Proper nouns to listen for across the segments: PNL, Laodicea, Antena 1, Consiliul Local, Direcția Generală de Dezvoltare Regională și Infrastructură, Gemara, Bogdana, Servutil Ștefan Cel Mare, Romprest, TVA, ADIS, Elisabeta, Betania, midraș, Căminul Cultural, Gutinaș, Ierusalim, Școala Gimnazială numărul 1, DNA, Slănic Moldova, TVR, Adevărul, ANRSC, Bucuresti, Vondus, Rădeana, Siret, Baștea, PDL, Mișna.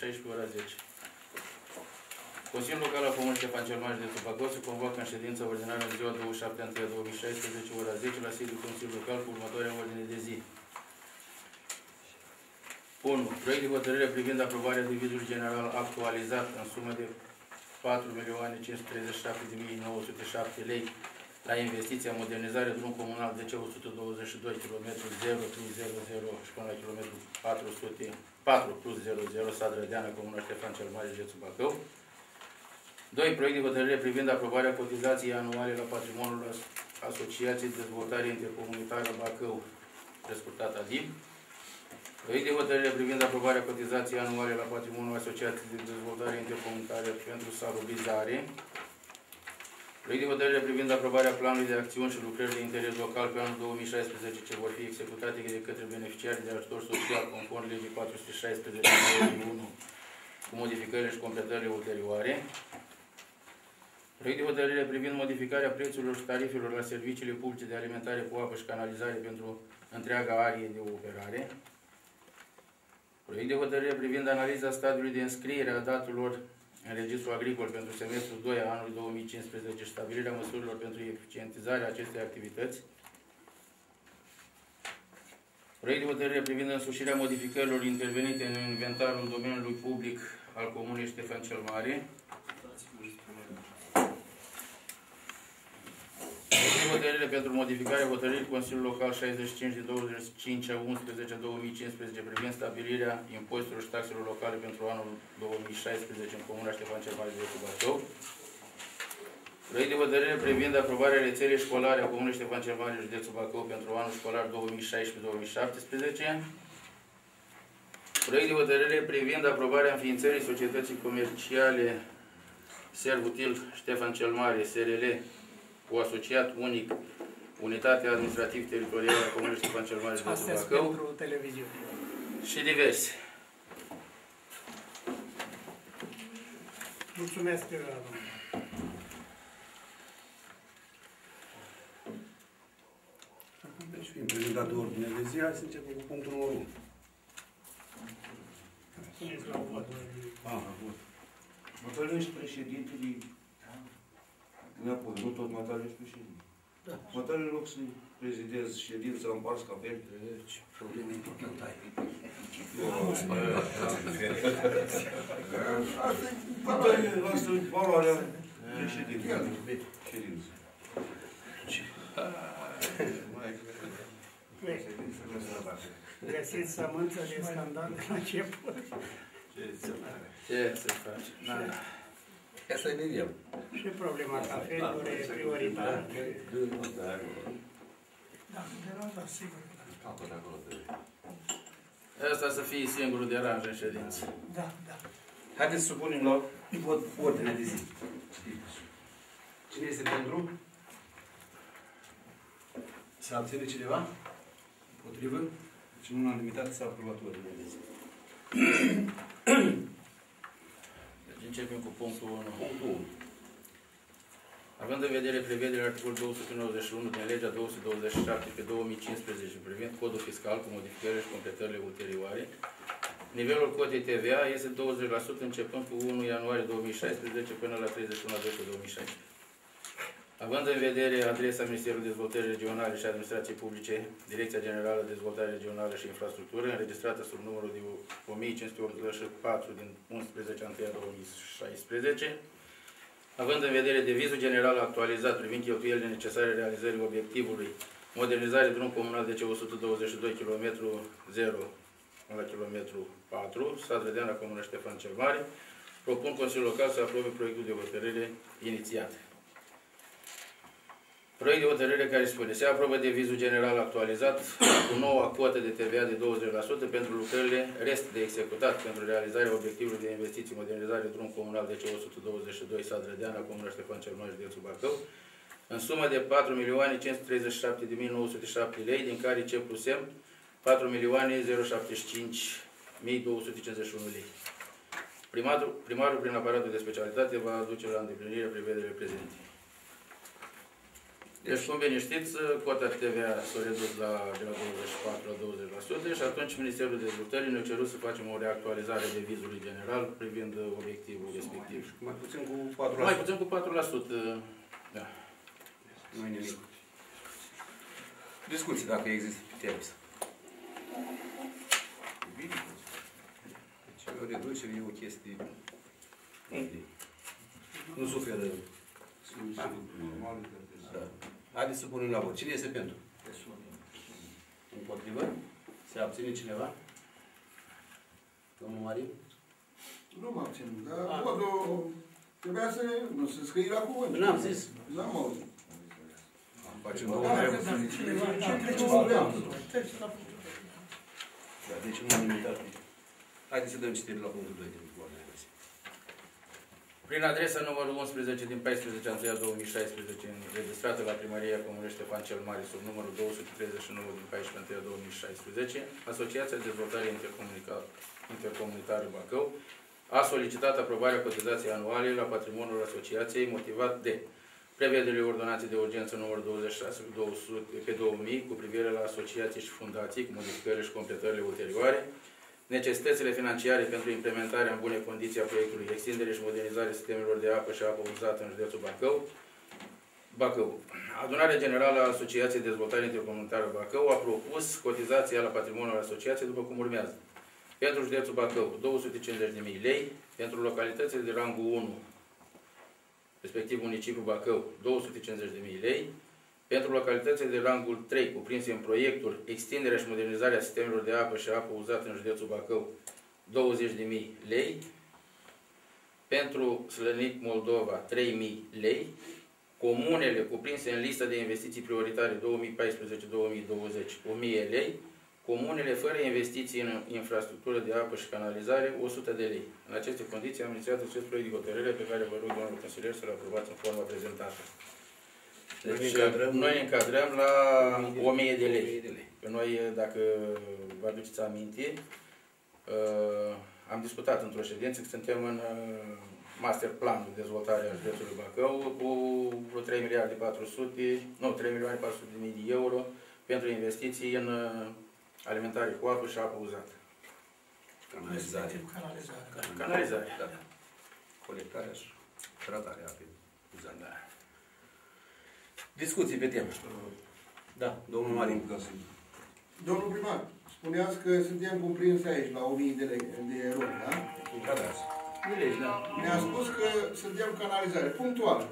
16, ora 10. Consiliul Local al Comunei Ștefan cel Mare de Bacău se convoacă în ședință ordinară în ziua 27 ianuarie 2016, ora 10, la sediul Consiliului Local cu următoarea ordine de zi. 1. Proiect de hotărâre privind aprobarea devizului general actualizat în sumă de 4.537.907 lei la investiția modernizare drum comunal de C122 km 0.000 și până la km 404+00 Sat Rădeana, Comuna Ștefan cel Mare, Județul Bacău. 2. Proiect de hotărâre privind aprobarea cotizației anuale la patrimoniul Asociației Dezvoltare Intercomunitară Bacău, prescurtat ADIS. Proiect de hotărâre privind aprobarea cotizației anuale la patrimoniul Asociației de Dezvoltare Intercomunitară pentru salubrizare. Proiect de hotărâre privind aprobarea planului de acțiuni și lucrări de interes local pe anul 2016, ce vor fi executate de către beneficiarii de ajutor social conform legii 416/2001, cu modificările și completările ulterioare. Proiect de hotărâre privind modificarea prețurilor și tarifelor la serviciile publice de alimentare cu apă și canalizare pentru întreaga arie de operare. Proiect de hotărâre privind analiza stadiului de înscriere a datelor în Registrul Agricol pentru semestrul 2 a anului 2015 și stabilirea măsurilor pentru eficientizarea acestei activități. Proiect de hotărâre privind însușirea modificărilor intervenite în inventarul domeniului public al Comunei Ștefan cel Mare. Hotărâre pentru modificarea hotărârii Consiliului Local 65/25/11/2015 privind stabilirea impozitelor și taxelor locale pentru anul 2016 în Comuna Ștefan cel Mare, Județul Bacău. Proiect de hotărâre privind aprobarea rețelei școlare a Comunei Ștefan cel Mare, Județul Bacău pentru anul școlar 2016-2017. Proiect de hotărâre privind aprobarea înființării societății comerciale Servutil Ștefan cel Mare, SRL, cu asociat unic, unitatea administrativ-teritorială a Comunei Ștefan cel Mare, Județul Bacău și diverse. Mulțumesc, domnule. Deci, fiind prezentată ordinea de zi, hai să începem cu punctul 1. Puneți la vot. Mă tălăști președintele. Nu tot Matale ești președinte. Matale, în loc să prezidez ședința, îmi pars capel. Ce probleme importante ai. Asta e valoarea președinte. Ședință. Găsiți sămânța de scandal la început. Ce se face? Asta e nivel. Și problema cafelor e prioritară. Asta să fie singurul deranj în ședință. Da, da. Haideți să supunem la ordine de zi. Cine este pentru? Se abține cineva? Împotrivă? Deci în unanimitate s-a aprobat ordinea de zi. Începem cu punctul 1. Punctul 1. Având în vedere prevederea articolului 291 din legea 227/2015 privind codul fiscal cu modificările și completările ulterioare, nivelul cotei TVA este 20% începând cu 1 ianuarie 2016 până la 31 decembrie 2016. Având în vedere adresa Ministerului Dezvoltării Regionale și Administrației Publice, Direcția Generală de Dezvoltare Regională și Infrastructură, înregistrată sub numărul de 1584 din 11/1/2016, având în vedere devizul general actualizat privind cheltuielile necesare realizării obiectivului modernizare drum comunal de C122 km 0 la km 4, Sat Rădeana, Comuna Ștefan cel Mare, propun Consiliul Local să aprobe proiectul de hotărâre inițiat. Proiect de hotărâre care spune: se aprobă devizul general actualizat cu noua cotă de TVA de 20% pentru lucrările rest de executat pentru realizarea obiectivului de investiții modernizare drum comunal de C122 Sat Rădeana, Comuna Ștefan cel Mare, Județul Bacău, în sumă de 4.537.907 lei, din care C plus M 4.075.251 lei. Primarul, prin aparatul de specialitate, va aduce la îndeplinire prevederile prezente. Deci, cum bine știți, cota TVA s-a redus de la 24% la 20% și atunci Ministerul Dezvoltării ne-a cerut să facem o reactualizare de vizului general privind obiectivul respectiv. Mai puțin cu 4%. Mai puțin cu 4%. Da. Nu e nimic. Discuții dacă există piteriță. Bine. Deci, o reducere e o chestie... Nu suferă. Haideți să punem la vot. Cine este pentru? Împotrivă? Se abține cineva? Domnul Marin? Nu mă abțin, dar votul trebuia să nu se scrie la cuvânt. N-am zis. N-am auzit. Facem două vreme. Deci unanimitate. Haideți să dăm citire la punctul 2. Prin adresa numărul 11 din 14 ianuarie 2016, înregistrată la Primăria Comunei Ștefan cel Mare sub numărul 239 din 14 ianuarie 2016, Asociația Dezvoltare Intercomunitară Bacău a solicitat aprobarea cotizației anuale la patrimoniul Asociației, motivat de prevederile Ordonanței de Urgență numărul 26/2000 cu privire la asociații și fundații, cu modificările și completările ulterioare, necesitățile financiare pentru implementarea în bune condiții a proiectului extindere și modernizare sistemelor de apă și apă uzată în județul Bacău. Adunarea Generală a Asociației Dezvoltare Intercomunitară Bacău a propus cotizația la patrimoniul asociației după cum urmează. Pentru județul Bacău, 250.000 lei, pentru localitățile de rangul 1, respectiv municipiul Bacău, 250.000 lei, pentru localitățile de rangul 3, cuprinse în proiectul extinderea și modernizarea sistemelor de apă și apă uzată în județul Bacău, 20.000 lei. Pentru Slănic Moldova, 3.000 lei. Comunele cuprinse în lista de investiții prioritare 2014-2020, 1.000 lei. Comunele fără investiții în infrastructură de apă și canalizare, 100 de lei. În aceste condiții am inițiat acest proiect de hotărâre pe care vă rog, domnul consilier, să-l aprobați în forma prezentată. Deci, noi ne încadrăm la 1000 de lei. Că noi, dacă vă aduceți aminte, am discutat într-o ședință că suntem în master plan de dezvoltare a județului Bacău cu 3.400.000 de euro pentru investiții în alimentare cu apă și apă uzată. Canalizare. Canalizare. Da. Colectarea și tratarea apei uzate. Discuții pe temă. Da, domnul Marin. Domnul primar, spuneați că suntem cuprinși aici la 1000 de lei de euro, da? Da. Ne-a spus că suntem canalizare, punctual.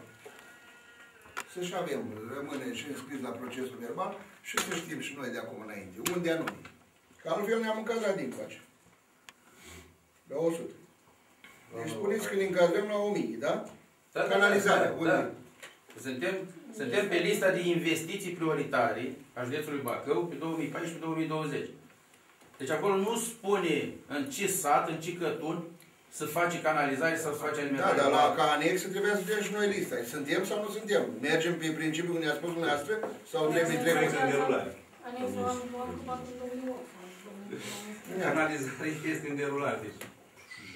Să-și avem, rămâne și înscris la procesul verbal și să știm și noi de acum înainte. Unde anume? Că altfel ne-am încadrat din coace. La 100. Deci spuneți că ne încadrăm la 1000, da? Canalizare, unde? Suntem pe lista de investiții prioritare a județului Bacău pe 2014-2020. Deci acolo nu spune în ce sat, în ce cătun să face canalizare sau să face alimentare. Da, dar la, ca anexă trebuie să vedem și noi lista. Suntem sau nu suntem? Mergem pe principiul unde a spus dumneavoastră sau trebuie să derulare? Canalizarea este în derulare.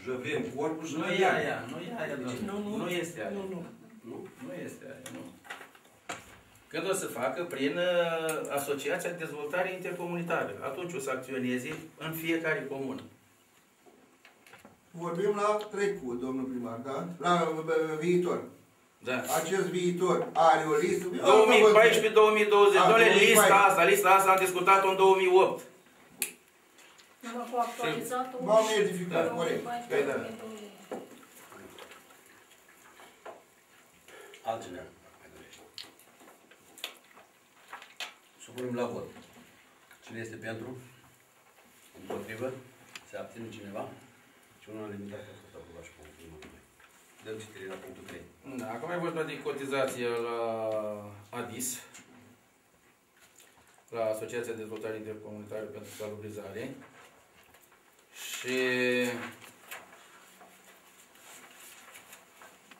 Deci avem corpul și noi aia. Nu este aia. Nu este aia, nu. Când o să facă prin Asociația Dezvoltare Intercomunitară. Atunci o să acționeze în fiecare comună. Vorbim la trecut, domnul primar, da? La viitor. Da. Acest viitor are o listă... 2014-2020. Dom'le, lista asta am discutat-o în 2008. Am actualizat-o. V-am edificat, corect. Altcineva. Supunem la vot. Cine este pentru? Împotrivă? Se abține cineva? Și unul a limitat că a fost aprobat și punctul 1. Dăm citire la punctul 3. Da, acum e vorba de cotizație la ADIS, la Asociația de Dezvoltare Intercomunitară pentru Salubrizare. Și...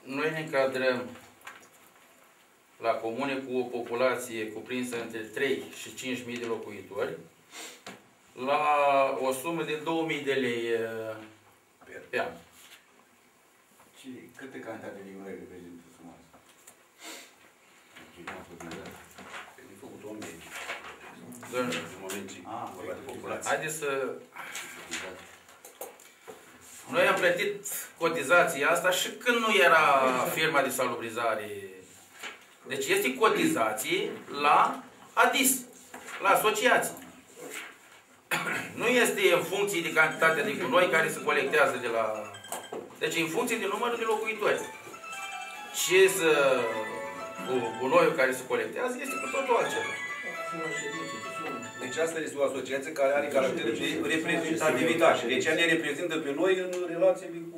noi ne încadrăm la comune cu o populație cuprinsă între 3 și 5.000 de locuitori, la o sumă de 2.000 de lei pe an. Și câte cantitate de livrări reprezintă suma asta? făcut un mediu. În momentul de populație. Haideți să... Noi am plătit cotizația asta și când nu era firma de salubrizare. Deci este cotizație la ADIS, la asociație. Nu este în funcție de cantitatea de gunoi care se colectează de la... Deci în funcție de numărul de locuitori. Și gunoiul care se colectează este cu totul altceva. Deci asta este o asociație care are caracterul de reprezentativitate. Deci ea ne reprezintă pe noi în relație cu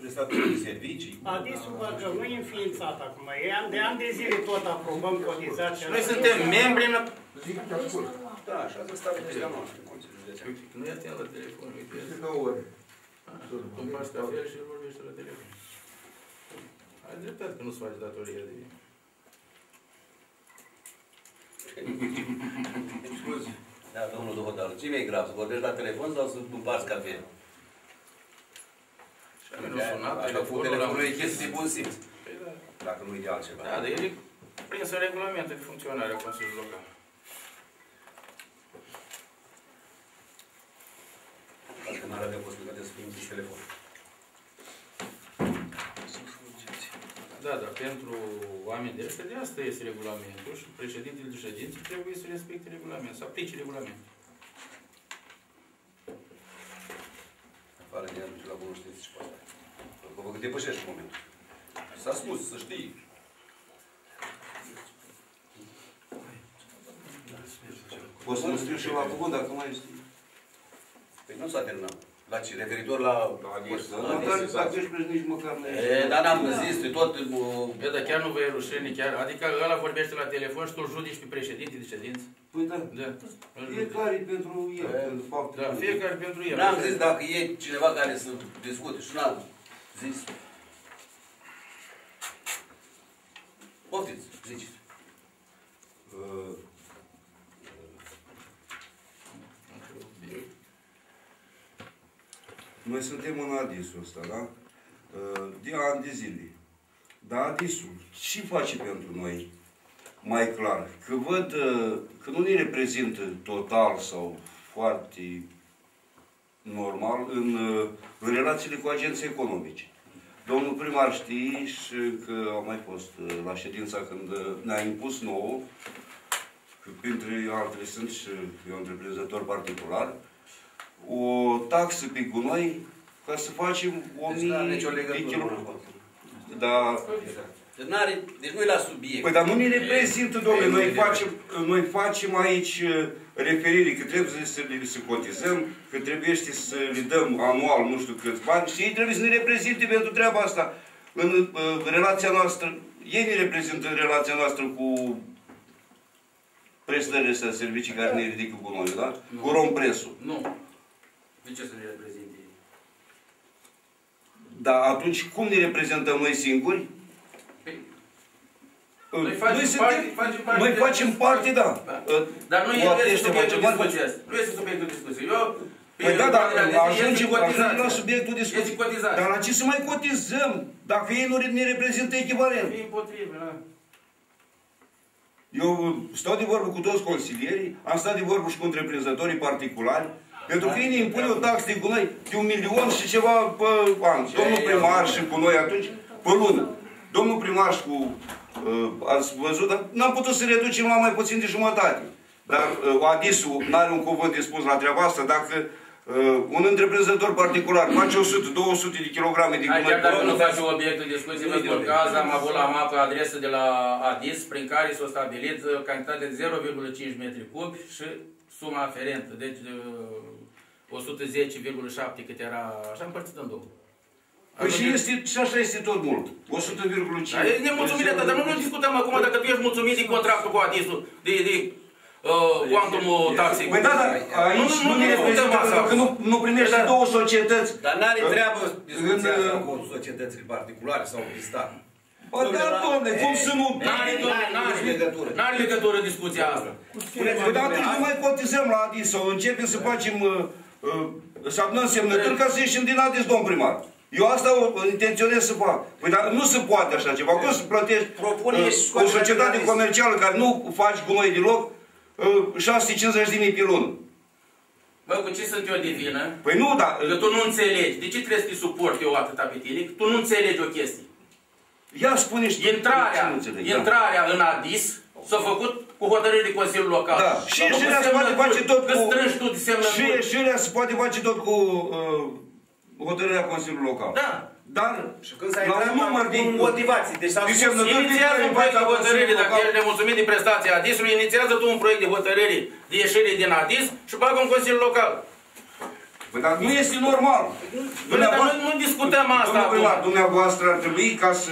prestatorii de servicii. ADIS-ul Bacău nu e înființat acum. De ani de zile tot aprobăm cotizația. Noi suntem membri în... Da, așa se stă pe noastră. Nu este la telefon, uite. De 9 ori. Îmi faci cafea și îl vorbește la telefon. Ai dreptate că nu-ți faci datoria de ei. Scuze. Da, domnul Dohodalu, ce mi-e grav? Să vorbești la telefon sau să împarți cafea? Și am nu sunat, telefonul e chestii bun simț. Dacă nu e de altceva. Da, dar el e prins în regulamente de funcționare a Consiliului Local. Dacă nu avea posibilitatea să fie închiși telefonul. Da, dar pentru oameni de asta, de asta este regulamentul și președintele de ședință trebuie să respecte regulamentul, să aplice regulamentul. Afară de anul la bună știință și poate. Că vă depășești în momentul. S-a spus, să știi. Poți să nu scriu și eu la cuvânt, dacă mai știi. Păi nu s-a terminat. La ce? Referitor la... Dacă ești prins nici măcar nu ești. Dar n-am zis, e tot... Bă, dar chiar nu vă e rușine, chiar... Adică ăla vorbește la telefon și tu îl judici pe președinte de ședință? Păi da. Fiecare pentru el, pentru faptul. Da, fiecare pentru el. N-am zis dacă e cineva care să discute și n-am zis. Poftiți, ziceți. Noi suntem în ADIS-ul ăsta, da? De ani de zile. Dar ADIS-ul ce face pentru noi? Mai clar, că văd că nu ne reprezintă total sau foarte normal în relațiile cu agenții economici. Domnul primar știe și că a mai fost la ședința când ne-a impus nouă, că printre altele sunt și eu întreprinzător particular, o taxă pe gunoi ca să facem 1000 de kilograme. Da. Deci nu e la subiect. Păi, dar nu ne reprezintă, domnule. Noi facem aici referire că trebuie să cotizăm, că trebuie să le dăm anual nu știu câți bani și ei trebuie să ne reprezinte pentru treaba asta. În relația noastră, ei ne reprezintă în relația noastră cu prestările astea, servicii care ne ridică gunoiul, da? Nu. Cu Romprestul. Nu. De ce să ne reprezinte ei? Dar atunci cum ne reprezentăm noi singuri? Păi, noi facem parte, da. Dar nu este subiectul discuției. Nu este subiectul discuției. Păi da, dar ajungem la subiectul discuției. Dar la ce să mai cotizăm? Dacă ei nu ne reprezintă echivalent. E împotrivă, da. Eu stau de vorbă cu toți consilierii, am stat de vorbă și cu întreprinzătorii particulari, pentru că ei ne impune o taxă de gunoi de 1.000 și ceva pe an. Domnul primar și cu noi atunci, pe lună. Domnul primar și cu... ați văzut, dar n-am putut să reducem la mai puțin de jumătate. Dar ADIS-ul n-are un cuvânt de spus la treaba asta. Dacă un întreprinzător particular face 100-200 de kilograme de gunoi... Chiar dacă nu face obiectul discuției, în caz am avut la mapă adresă de la ADIS, prin care s-a stabilit cantitatea de 0,5 metri cubi și... suma aferentă, deci 110,7 cât era, așa împărțit în două. Păi și așa este tot mult, 100,5. Dar e nemulțumirea ta, dar nu discutăm acum dacă tu ești mulțumit din contractul cu ADIS-ul, de cuantumul taxei. Păi da, dar aici nu ne reprezentăm asta, că nu primești două societăți. Dar n-are treabă discuția asta cu societățile particulare sau cu stat. Bă, da, domne, cum să nu... N-are legătură discuția asta. Păi, dar atunci nu mai cotizăm la ADIS sau începem să facem... să adunăm semnături ca să ieșim din ADIS, domn primar. Eu asta intenționez să fac. Păi, dar nu se poate așa ceva. Cum să plătești o societate comercială care nu faci gunoi deloc 650.000 pe lună? Bă, cu ce sunt eu de vină? Păi nu, dar... Că tu nu înțelegi. De ce trebuie să te suport eu atâta pe tine? Că tu nu înțelegi o chestie. Ia spune-și... Intrarea în ADIS s-a făcut cu hotărâri de Consiliul Local. Da. Și ăștia se poate face tot cu... Și ăștia se poate face tot cu... hotărârea Consiliului Local. Da. Dar, la număr din motivații. Deci, inițiază un proiect de hotărâre, dacă ești nemulțumit din prestația ADIS-ului, inițiază tu un proiect de hotărâre de ieșire din ADIS și bagă un Consiliu Local. Păi, dar nu este normal. Nu discutăm asta acum. Dumneavoastră ar trebui ca să...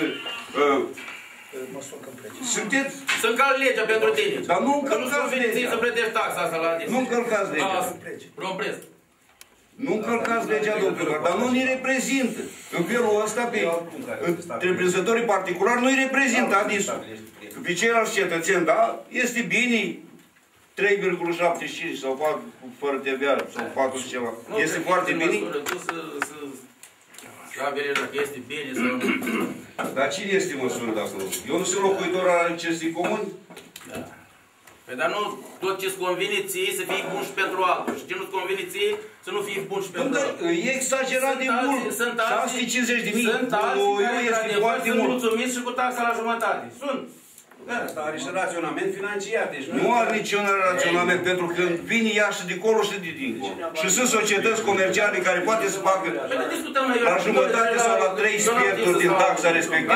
Sunteți... Să încalci legea pentru tine. Dar nu încălcați legea. Să plătești taxa asta la ADIS. Nu încălcați legea. Romprest. Nu încălcați legea, domnilor, dar nu ne reprezintă. În felul ăsta, pe reprezentătorii particulari nu-i reprezintă ADIS-ul. Pe ceilalți cetățeni, da, este bine 3,75 sau 4 fără TVA sau 4 și ceva. Este foarte bine. Dar cine este măsură de acolo? Eu nu sunt locuitor al acestui comun? Păi, dar nu tot ce-ți convine ție să fii bun și pentru altul. Și ce nu-ți convine ție să nu fii bun și pentru altul. E exagerat de mult. Sunt alții care sunt mulțumiți și cu taxa la jumătate. Sunt. Asta are și raționament financiar. Nu are niciun raționament, pentru că vine ea și de acolo și de dincolo. Și sunt societăți comerciale care poate să facă la jumătate sau la 3 sferturi din taxa respectivă.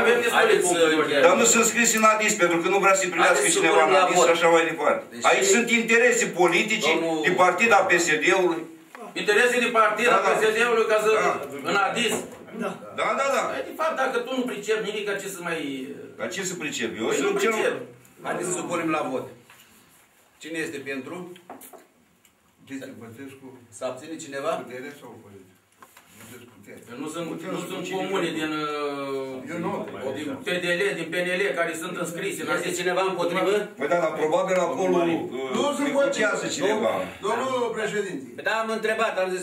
Dar nu sunt scris în ADIS, pentru că nu vrea să-i primească cineva în ADIS și așa mai departe. Aici sunt interese politice din partida PSD-ului. Interese din partida PSD-ului ca să... în ADIS. Da, da, da. De fapt, dacă tu nu pricepi nimic, ce să mai... Dar ce să pricep? Eu nu pricep. Haideți să supunem la vot. Cine este pentru? Să abține cineva? Putere sau opoziție? Nu sunt comune din PDL, din PNL, care sunt înscrise. Este cineva împotrivă? Păi da, dar probabil acolo negocează cineva. Domnul președinte. Păi da, am întrebat, am zis...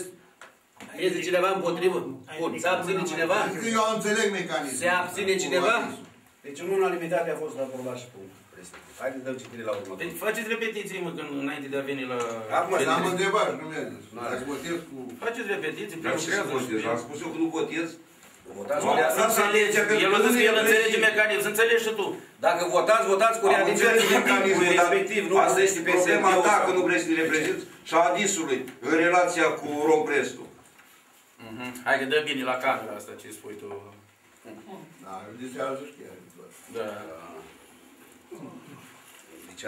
Este cineva împotrivă? Bun, se abține cineva? Eu înțeleg mecanismul. Se abține cineva? Deci în unanimitate a fost aprobat și punct. Haideți, dăm citire la următor. Deci faceți repetiții, mă, înainte de a veni la... Acum, am întrebat, nu mi-a zis. Dacă votez cu... Faceți repetiții, prelucrează. Am spus eu că nu votez. Votați cu realitate. El a zis că el înțelege mecanismul, înțelegi și tu. Dacă votați, votați cu realitate. Asta este problema ta, că nu vrei să ne reprezinți, și a ADIS-ului, în relația cu Romprestul. Hai că dă bine la camera asta ce spui tu. Da, deci aia nu știa.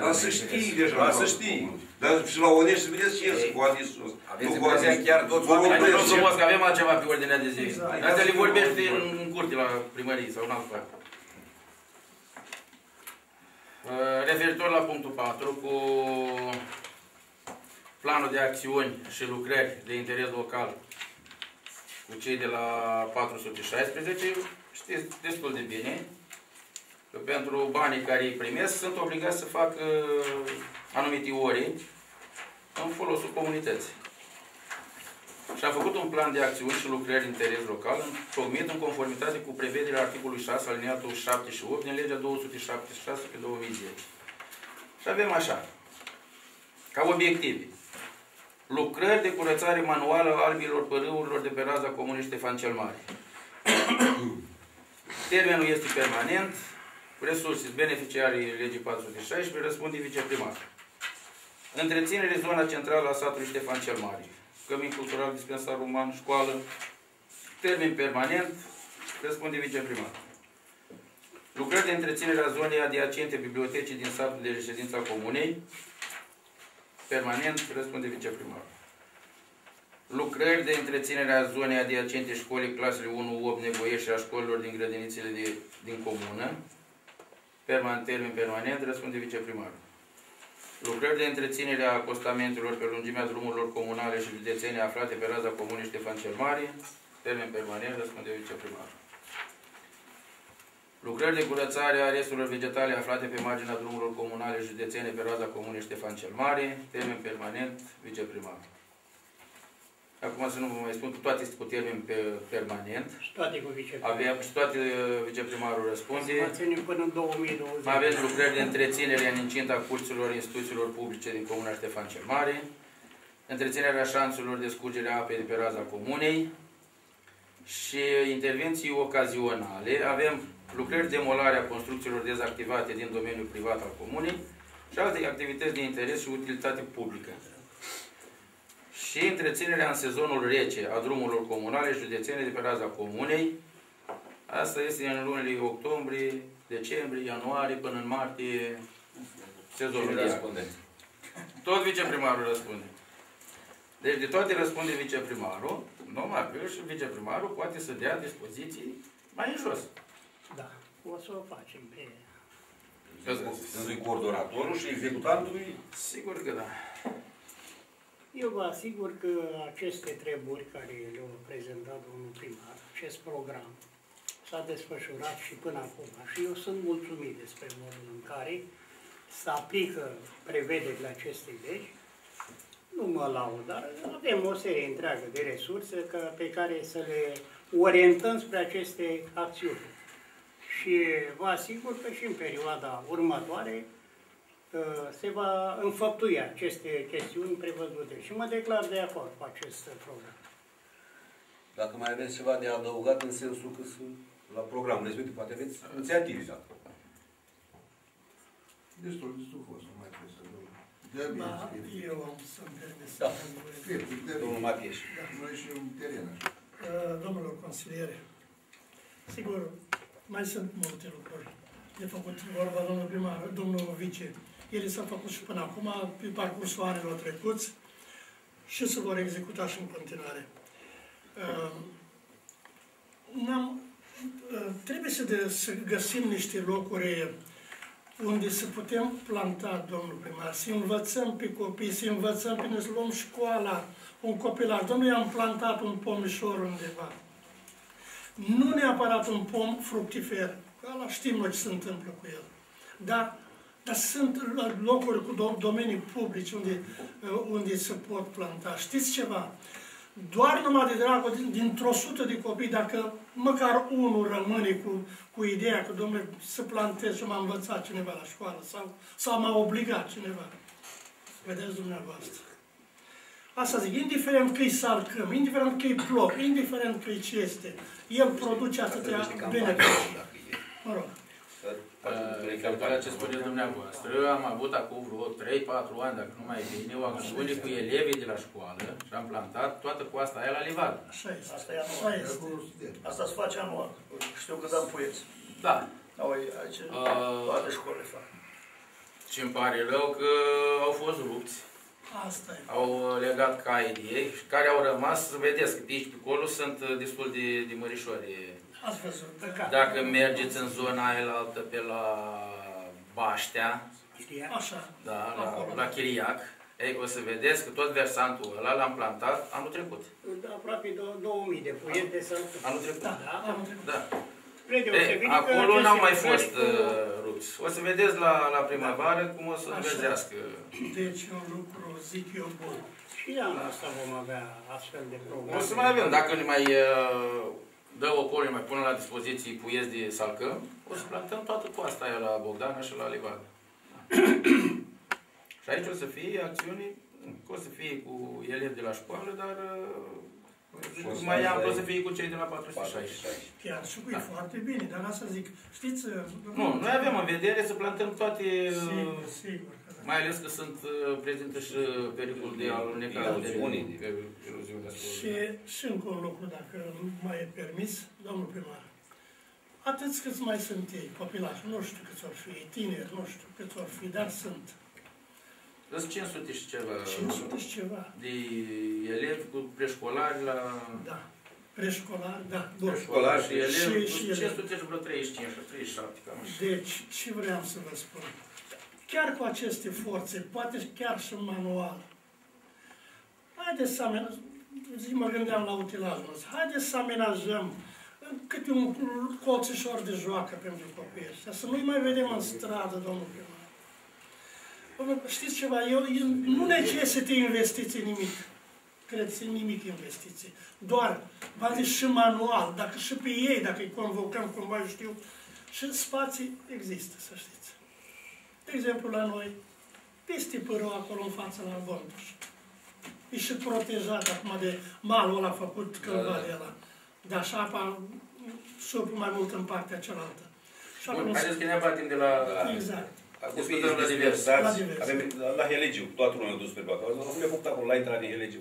Dar să știi deja. Dar să știi. Dar și la Onești să vedeți ce este cu ADIS-ul ăsta. Aveți impresia chiar toți oamenii. Hai să vă că avem altceva pe ordinea de zi. Astea le vorbești în curte la primărie sau în alt fac. Referitor la punctul 4 cu planul de acțiuni și lucrări de interes local cu cei de la 416, știți destul de bine că pentru banii care îi primesc sunt obligați să facă anumite ore în folosul comunității. Și am făcut un plan de acțiuni și lucrări de interes local întocmit în conformitate cu prevederile articolului 6, alineatul 7 și 8 din legea 276 pe 2010. Și avem așa, ca obiective: lucrări de curățare manuală a albilor părâurilor de pe raza Comunei Ștefan cel Mare. Termenul este permanent, resurse, beneficiarii legii 416, răspunde viceprimar. Întreținere zona centrală a satului Ștefan cel Mare, cămin cultural, dispensar uman, școală, termen permanent, răspunde viceprimar. Lucrări de întreținere a zonei adiacente bibliotecii din satul de reședință a comunei, permanent, răspunde viceprimar. Lucrări de întreținere a zonei adiacente școlii clasele 1-8 Negoiești și a școlilor din grădinițele din comună, termen permanent, răspunde viceprimar. Lucrări de întreținere a acostamentelor pe lungimea drumurilor comunale și județene aflate pe raza Comunei Ștefan cel Mare, termen permanent, răspunde viceprimar. Lucrări de curățare a resturilor vegetale aflate pe marginea drumurilor comunale județene pe raza Comunei Ștefan cel Mare, termen permanent, viceprimar. Acum să nu vă mai spun, toate este cu termen permanent. Și toate cu viceprimarul. Avem, și toate viceprimarul răspunde. Până în 2020. Mai aveți lucrări de întreținere în incinta curților instituțiilor publice din Comuna Ștefan cel Mare, întreținerea șanțurilor de scurgere a apei de pe raza comunei și intervenții ocazionale. Avem lucrări de demolare a construcțiilor dezactivate din domeniul privat al comunei și alte activități de interes și utilitate publică. Și întreținerea în sezonul rece a drumurilor comunale și județene de pe raza comunei. Asta este în lunile octombrie, decembrie, ianuarie, până în martie, sezonul rece. Tot viceprimarul răspunde. Deci de toate răspunde viceprimarul, numai că și viceprimarul poate să dea dispoziții mai în jos. Da, o să o facem pe... Sunt coordonatorul și executantul? Sigur că da. Eu vă asigur că aceste treburi care le-au prezentat domnul primar, acest program, s-a desfășurat și până acum. Și eu sunt mulțumit despre modul în care se aplică prevederile acestei legi. Nu mă laud, dar avem o serie întreagă de resurse pe care să le orientăm spre aceste acțiuni. Și vă asigur că și în perioada următoare se va înfăptui aceste chestiuni prevăzute și mă declar de acord cu acest program. Dacă mai aveți ceva de adăugat în sensul că sunt la programul respectiv, poate aveți inițiative dacă. Destul fost, nu mai trebuie să vorbim. Da, eu am să-mi permis să vorbim. Domnul Matieș. Noi și în teren așa. Domnilor consiliere, sigur, mai sunt multe lucruri de făcut, vorba domnul primar, domnul vice. Ele s-au făcut și până acum, pe parcursul anilor trecuți și se vor executa și în continuare. Trebuie să găsim niște locuri unde să putem planta, domnul primar, să învățăm pe copii, să învățăm pe noi, să luăm școala, un copilaj. Domnule, am plantat un pomișor undeva. Nu neapărat un pom fructifer. Ala știm ce se întâmplă cu el. Dar sunt locuri cu domenii publici unde se pot planta. Știți ceva? Doar numai de dragul, dintr-o sută de copii, dacă măcar unul rămâne cu ideea că, domnule, să plantez și m-a învățat cineva la școală sau m-a obligat cineva. Vedeți dumneavoastră. Asta zic, indiferent că-i salcăm, indiferent că-i plop, indiferent că-i ce este, el produce atâtea beneficii. Mă rog. Recapitularea ce spune dumneavoastră, am avut acum vreo 3-4 ani, dacă nu mai bine, o acțiune cu elevii de la școală și am plantat toată coasta aia la Livada. Așa este. Asta e anual. Asta se face anual. Știu că dăm puieți. Da. Aici toate școlile fac. Și îmi pare rău că au fost rupți. Asta e. Au legat cai de ei și care au rămas, vedeți că aici pe acolo sunt destul de mărișoare. Ați văzut, păcat. Dacă mergeți în zona aia altă, pe la Baștea, așa. Da, la Chiriac, ei, o să vedeți că tot versantul ăla l-am plantat anul trecut. Da, aproape 2000 de puiete sunt. Anul trecut. Da, anul trecut. Da. Ei, acolo n-au mai fost rupți. O să vedeți la primăvară cum o să învezească. Deci un lucru, zic eu, bun. Și la asta vom avea astfel de programe. O să mai avem, dacă ne mai... dă o colă, mai pune la dispoziție puieți de salcăm, o să plantăm toată coasta aia la Bogdana și la Livada. Și aici o să fie acțiuni, o să fie cu elevi de la școală, dar mai am, o să fie cu cei de la 460. Chiar și cu ei foarte bine, dar asta zic, știți... Nu, noi avem în vedere să plantăm toate... Sigur, mai ales că sunt prezentă și pericolul de alunecare de unii. Și încă un lucru, dacă mai e permis, domnul primar. Atâți câți mai sunt ei, copilași, nu știu câți or fi, tineri, nu știu câți or fi, dar sunt. Sunt 500 și ceva. 500 și ceva. De elevi cu preșcolari la... Da. Preșcolari, da. Preșcolari și elevi, 500 și vreo 35, 37, cam așa. Deci, ce vreau să vă spun? Chiar cu aceste forțe, poate chiar și manual. Haideți să amenajăm, mă gândeam la utilajul ăsta, haideți să amenajăm câte un colțișor de joacă pentru copii ăștia, să nu-i mai vedem în stradă, domnul primar. Știți ceva, nu necesită investiții nimic. credeți-mi, nimic investiții. Doar, v-am zis, și manual, dacă și pe ei, dacă îi convocăm cumva, știu, și spații există, să știți. De exemplu, la noi, peste Pârău, acolo în față, la Vondus. E și protejat acum de malul ăla făcut, călvarea ăla. Dar și apa suplu mai mult în partea cealaltă. Bun, haideți că ne abatem de la... Exact. Discutăm la diversați. La Helegiu, toată lumea a dus pe Bacău. România a făcut acolo la intrare în Helegiu.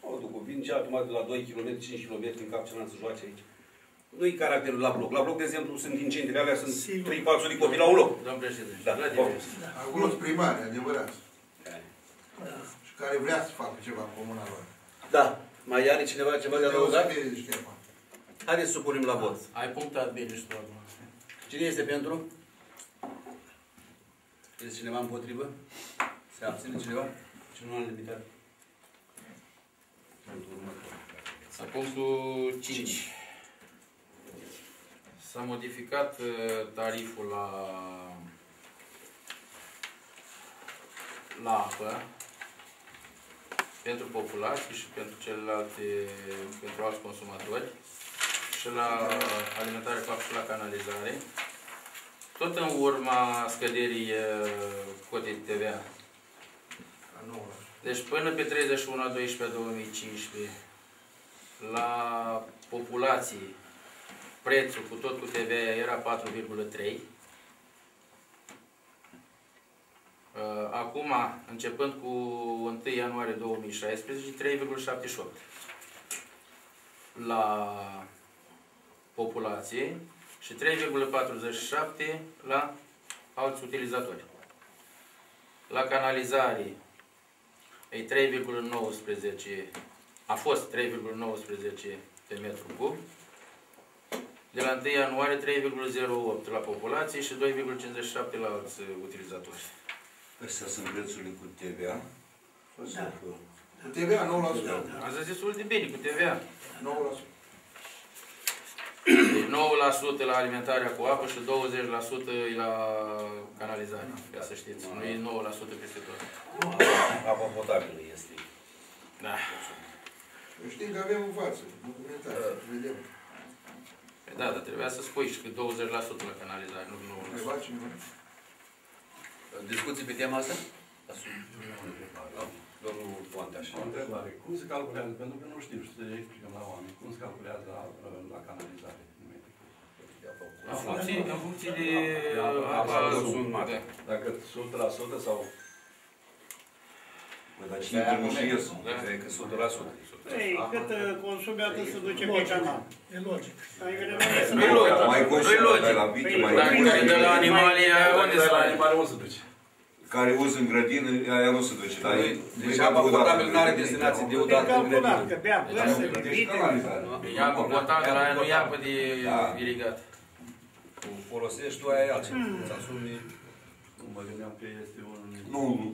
O duc, vin cea automat de la 2 km, 5 km din cap să joace aici. Nu-i caracterul la bloc. La bloc, de exemplu, sunt din centri, alea sunt 3-4 de copii la un loc. Domnul președinte, la diversați. Acolo sunt primari, adevărați. Și care vrea să facă ceva în comuna lor. Da. Mai are cineva ceva de adăugat? Haideți să supunem la vot. Ai punctat bine și tu acum. Cine este pentru? Este cineva împotrivă? Se abține cineva? Și nu am limitat. La punctul 5. S-a modificat tariful la apă pentru populații și pentru celelalte, pentru alți consumatori. Și la alimentare cu apă și la canalizare. Tot în urma scăderii cotei TVA. Deci până pe 31/12/2015 la populații prețul cu tot cu TVA era 4,3. Acum, începând cu 1 ianuarie 2016, 3,78 la populație și 3,47 la alți utilizatori. La canalizare e 3,19, a fost 3,19 pe metru cub. De la 1 ianuarie 3,08 la populație și 2,57 la alți utilizatori. Astea sunt prețurile cu TVA? Da. Cu TVA 9%. Ați zis destul de bine, cu TVA 9%. 9% la alimentarea cu apă și 20% la canalizare, ca să știți. Nu e 9% peste tot. Apa potabilă este. Da. Eu știu că avem în față, documentați, vedem. Da, dar trebuia să spui și că 20% la canalizare, nu 9%. Discuții pe tema asta? Domnul Pontea. O întrebare. Cum se calculează? Pentru că nu știu și să explicăm la oameni. Cum se calculează la canalizare? În funcție de apa consumată. Dacă 100% sau... Dar cine trebuie și eu sunt? Cred că 100%. Ei, cât consumi, atât se duce pe canal. E logic. Nu e logic. Dacă se dă la animale, unde se duce? Care uz în grădină, aia nu se duce. Deci apa potabilă nu are destinație deodată în grădină. Deci canalizare. E apă potabilă, aia nu e apă de irigată. O folosești tu, aia e altceva. Îți asumi... Nu mă gândeam că este un...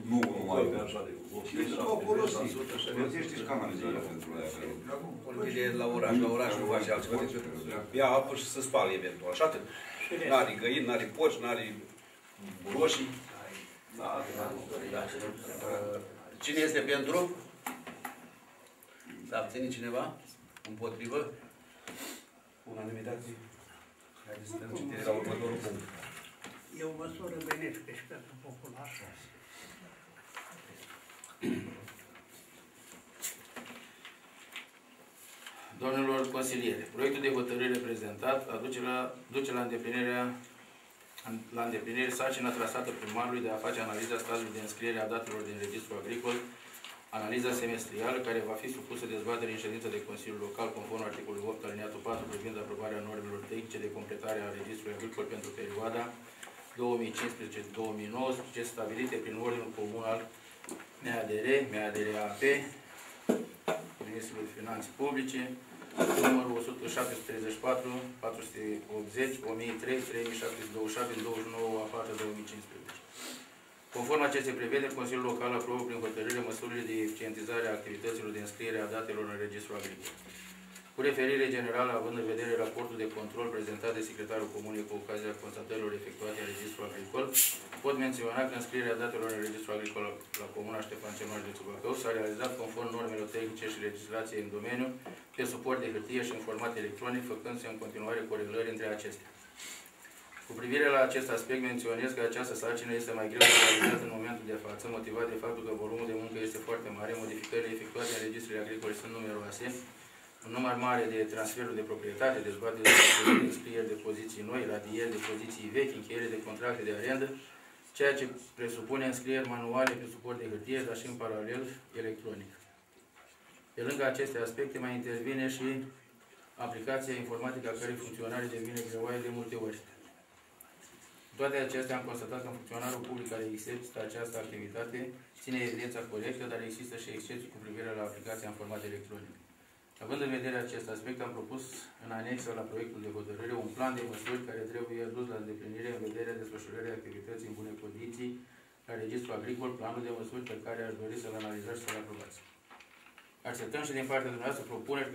Nu mai e așa de... Deci o folosești. Folosești și canalizarea pentru aia. Vede la oraș, nu face altceva. Ia apă și se spală eventual. Și atât. N-are găini, n-are porci, n-are roșii. Cine este pentru? S-a abținut cineva? Împotrivă? Unanimitate? Haideți să dăm citire la următorul punct. E o măsură benefică și pentru popular. Domnilor consilieri, proiectul de hotărâre prezentat duce la îndeplinire sarcina trasată primarului de a face analiza stadiului de înscriere a datelor din Registrul Agricol, analiza semestrială care va fi supusă dezbaterii în ședință de Consiliul Local conform articolului 8 alineatul 4 privind aprobarea normelor tehnice de completare a Registrului Agricol pentru perioada 2015-2019 stabilite prin ordinul comun al MADR, MADRAP, Ministrului Finanțe Publice, numărul 134, 480, 1003, 3727, 29/4/2015. Conform acestei prevederi, Consiliul Local aprobă prin hotărâre măsurile de eficientizare a activităților de înscriere a datelor în Registrul Agricol. Cu referire generală, având în vedere raportul de control prezentat de secretarul comunei cu ocazia constatărilor efectuate în Registrul Agricol, pot menționa că înscrierea datelor în Registrul Agricol la Comuna Ștefan cel Mare de Târgu Ocna s-a realizat conform normelor tehnice și legislației în domeniu, pe suport de hârtie și în format electronic, făcându-se în continuare corelări între acestea. Cu privire la acest aspect, menționez că această sarcină este mai greu de realizat în momentul de față, motivat de faptul că volumul de muncă este foarte mare, modificările efectuate în registrele agricole sunt numeroase, un număr mare de transferuri de proprietate, dezbateri de scrieri de poziții noi, radieri de poziții vechi, încheiere de contracte de arendă, ceea ce presupune înscrieri manuale pe suport de hârtie, dar și în paralel electronic. Pe lângă aceste aspecte mai intervine și aplicația informatică a cărei funcționare devine greoaie de multe ori. Toate acestea am constatat că în funcționarul public care exercită această activitate ține evidența corectă, dar există și excepții cu privire la aplicația în format electronic. Având în vedere acest aspect, am propus în anexă la proiectul de hotărâre un plan de măsuri care trebuie adus la îndeplinire în vederea desfășurării activității în bune condiții la Registrul Agricol, planul de măsuri pe care aș dori să-l analizați și să-l aprobați. Așteptăm și din partea dumneavoastră propuneri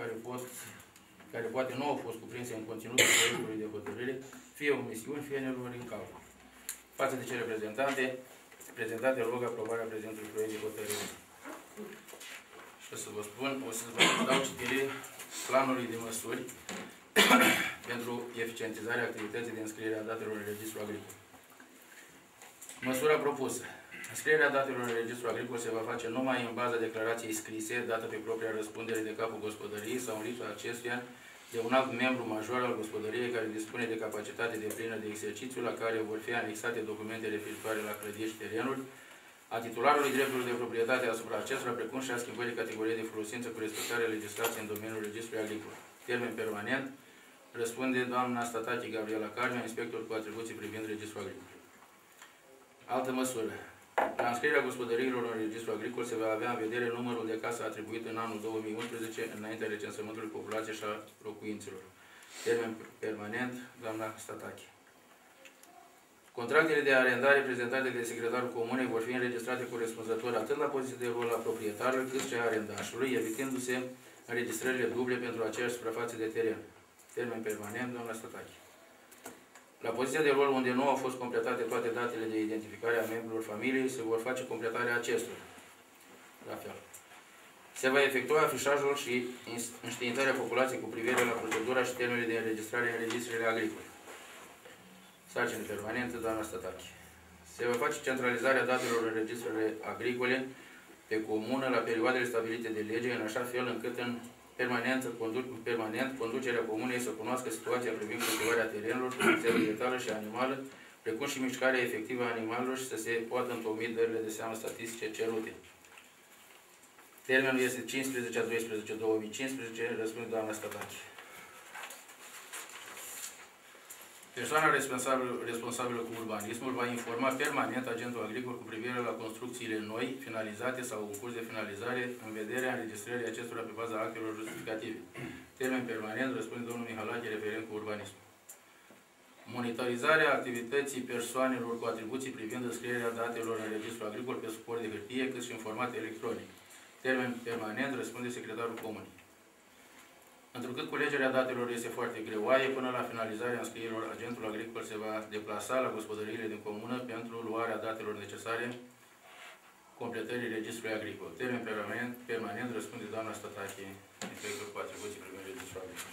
care poate nu au fost cuprinse în conținutul proiectului de hotărâre, fie omisiuni, fie nerori în cauză. Față de cele prezentate, rog aprobarea prezentului proiect de hotărâre. O să vă spun, o să vă dau citire planului de măsuri pentru eficientizarea activității de înscriere a datelor în Registrul Agricol. Măsura propusă. Înscrierea datelor în Registrul Agricol se va face numai în baza declarației scrise, dată pe propria răspundere de capul gospodăriei sau în lipsa acestuia de un alt membru major al gospodăriei care dispune de capacitate deplină de exercițiu, la care vor fi anexate documente referitoare la clădiri și terenuri, a titularului drepturilor de proprietate asupra acestora, precum și a schimbării categoriei de folosință cu respectarea legislației în domeniul Registrului Agricol. Termen permanent, răspunde doamna Statache Gabriela Carmea, inspector cu atribuții privind Registrul Agricol. Altă măsură. La înscrierea gospodăriilor în Registrul Agricol se va avea în vedere numărul de case atribuit în anul 2011 înaintea recensământului populației și a locuințelor. Termen permanent, doamna Statache. Contractele de arendare prezentate de secretarul comunei vor fi înregistrate corespunzător atât la poziția de rol a proprietarului, cât și a arendașului, evitându-se înregistrările duble pentru aceeași suprafață de teren. Termen permanent, doamna Statache. La poziția de rol unde nu au fost completate toate datele de identificare a membrilor familiei, se vor face completarea acestora. La fel. Se va efectua afișajul și înștiințarea populației cu privire la procedura și termenele de înregistrare în registrele agricole. Sarcină permanentă, doamna Statache. Se va face centralizarea datelor în registrele agricole pe comună la perioadele stabilite de lege, în așa fel încât în permanent conducerea comunei să cunoască situația privind cultivarea terenilor, producția vegetală și animală, precum și mișcarea efectivă a animalelor și să se poată întocmi dările de seamă statistice cerute. Termenul este 15-12-2015, răspunde doamna Statache. Persoana responsabilă cu urbanismul va informa permanent agentul agricol cu privire la construcțiile noi, finalizate sau în curs de finalizare, în vederea înregistrării acestora pe baza actelor justificative. Termen permanent, răspunde domnul Mihalache, referent cu urbanismul. Monitorizarea activității persoanelor cu atribuții privind înscrierea datelor în registrul agricol pe suport de hârtie, cât și în format electronic. Termen permanent, răspunde secretarul comunei. Întrucât culegerea datelor este foarte greoaie, până la finalizarea înscrierilor, agentul agricol se va deplasa la gospodăriile din comună pentru luarea datelor necesare completării Registrului Agricol. Termen permanent, răspunde doamna Statache, inspector cu atribuții privind Registrul Agricol.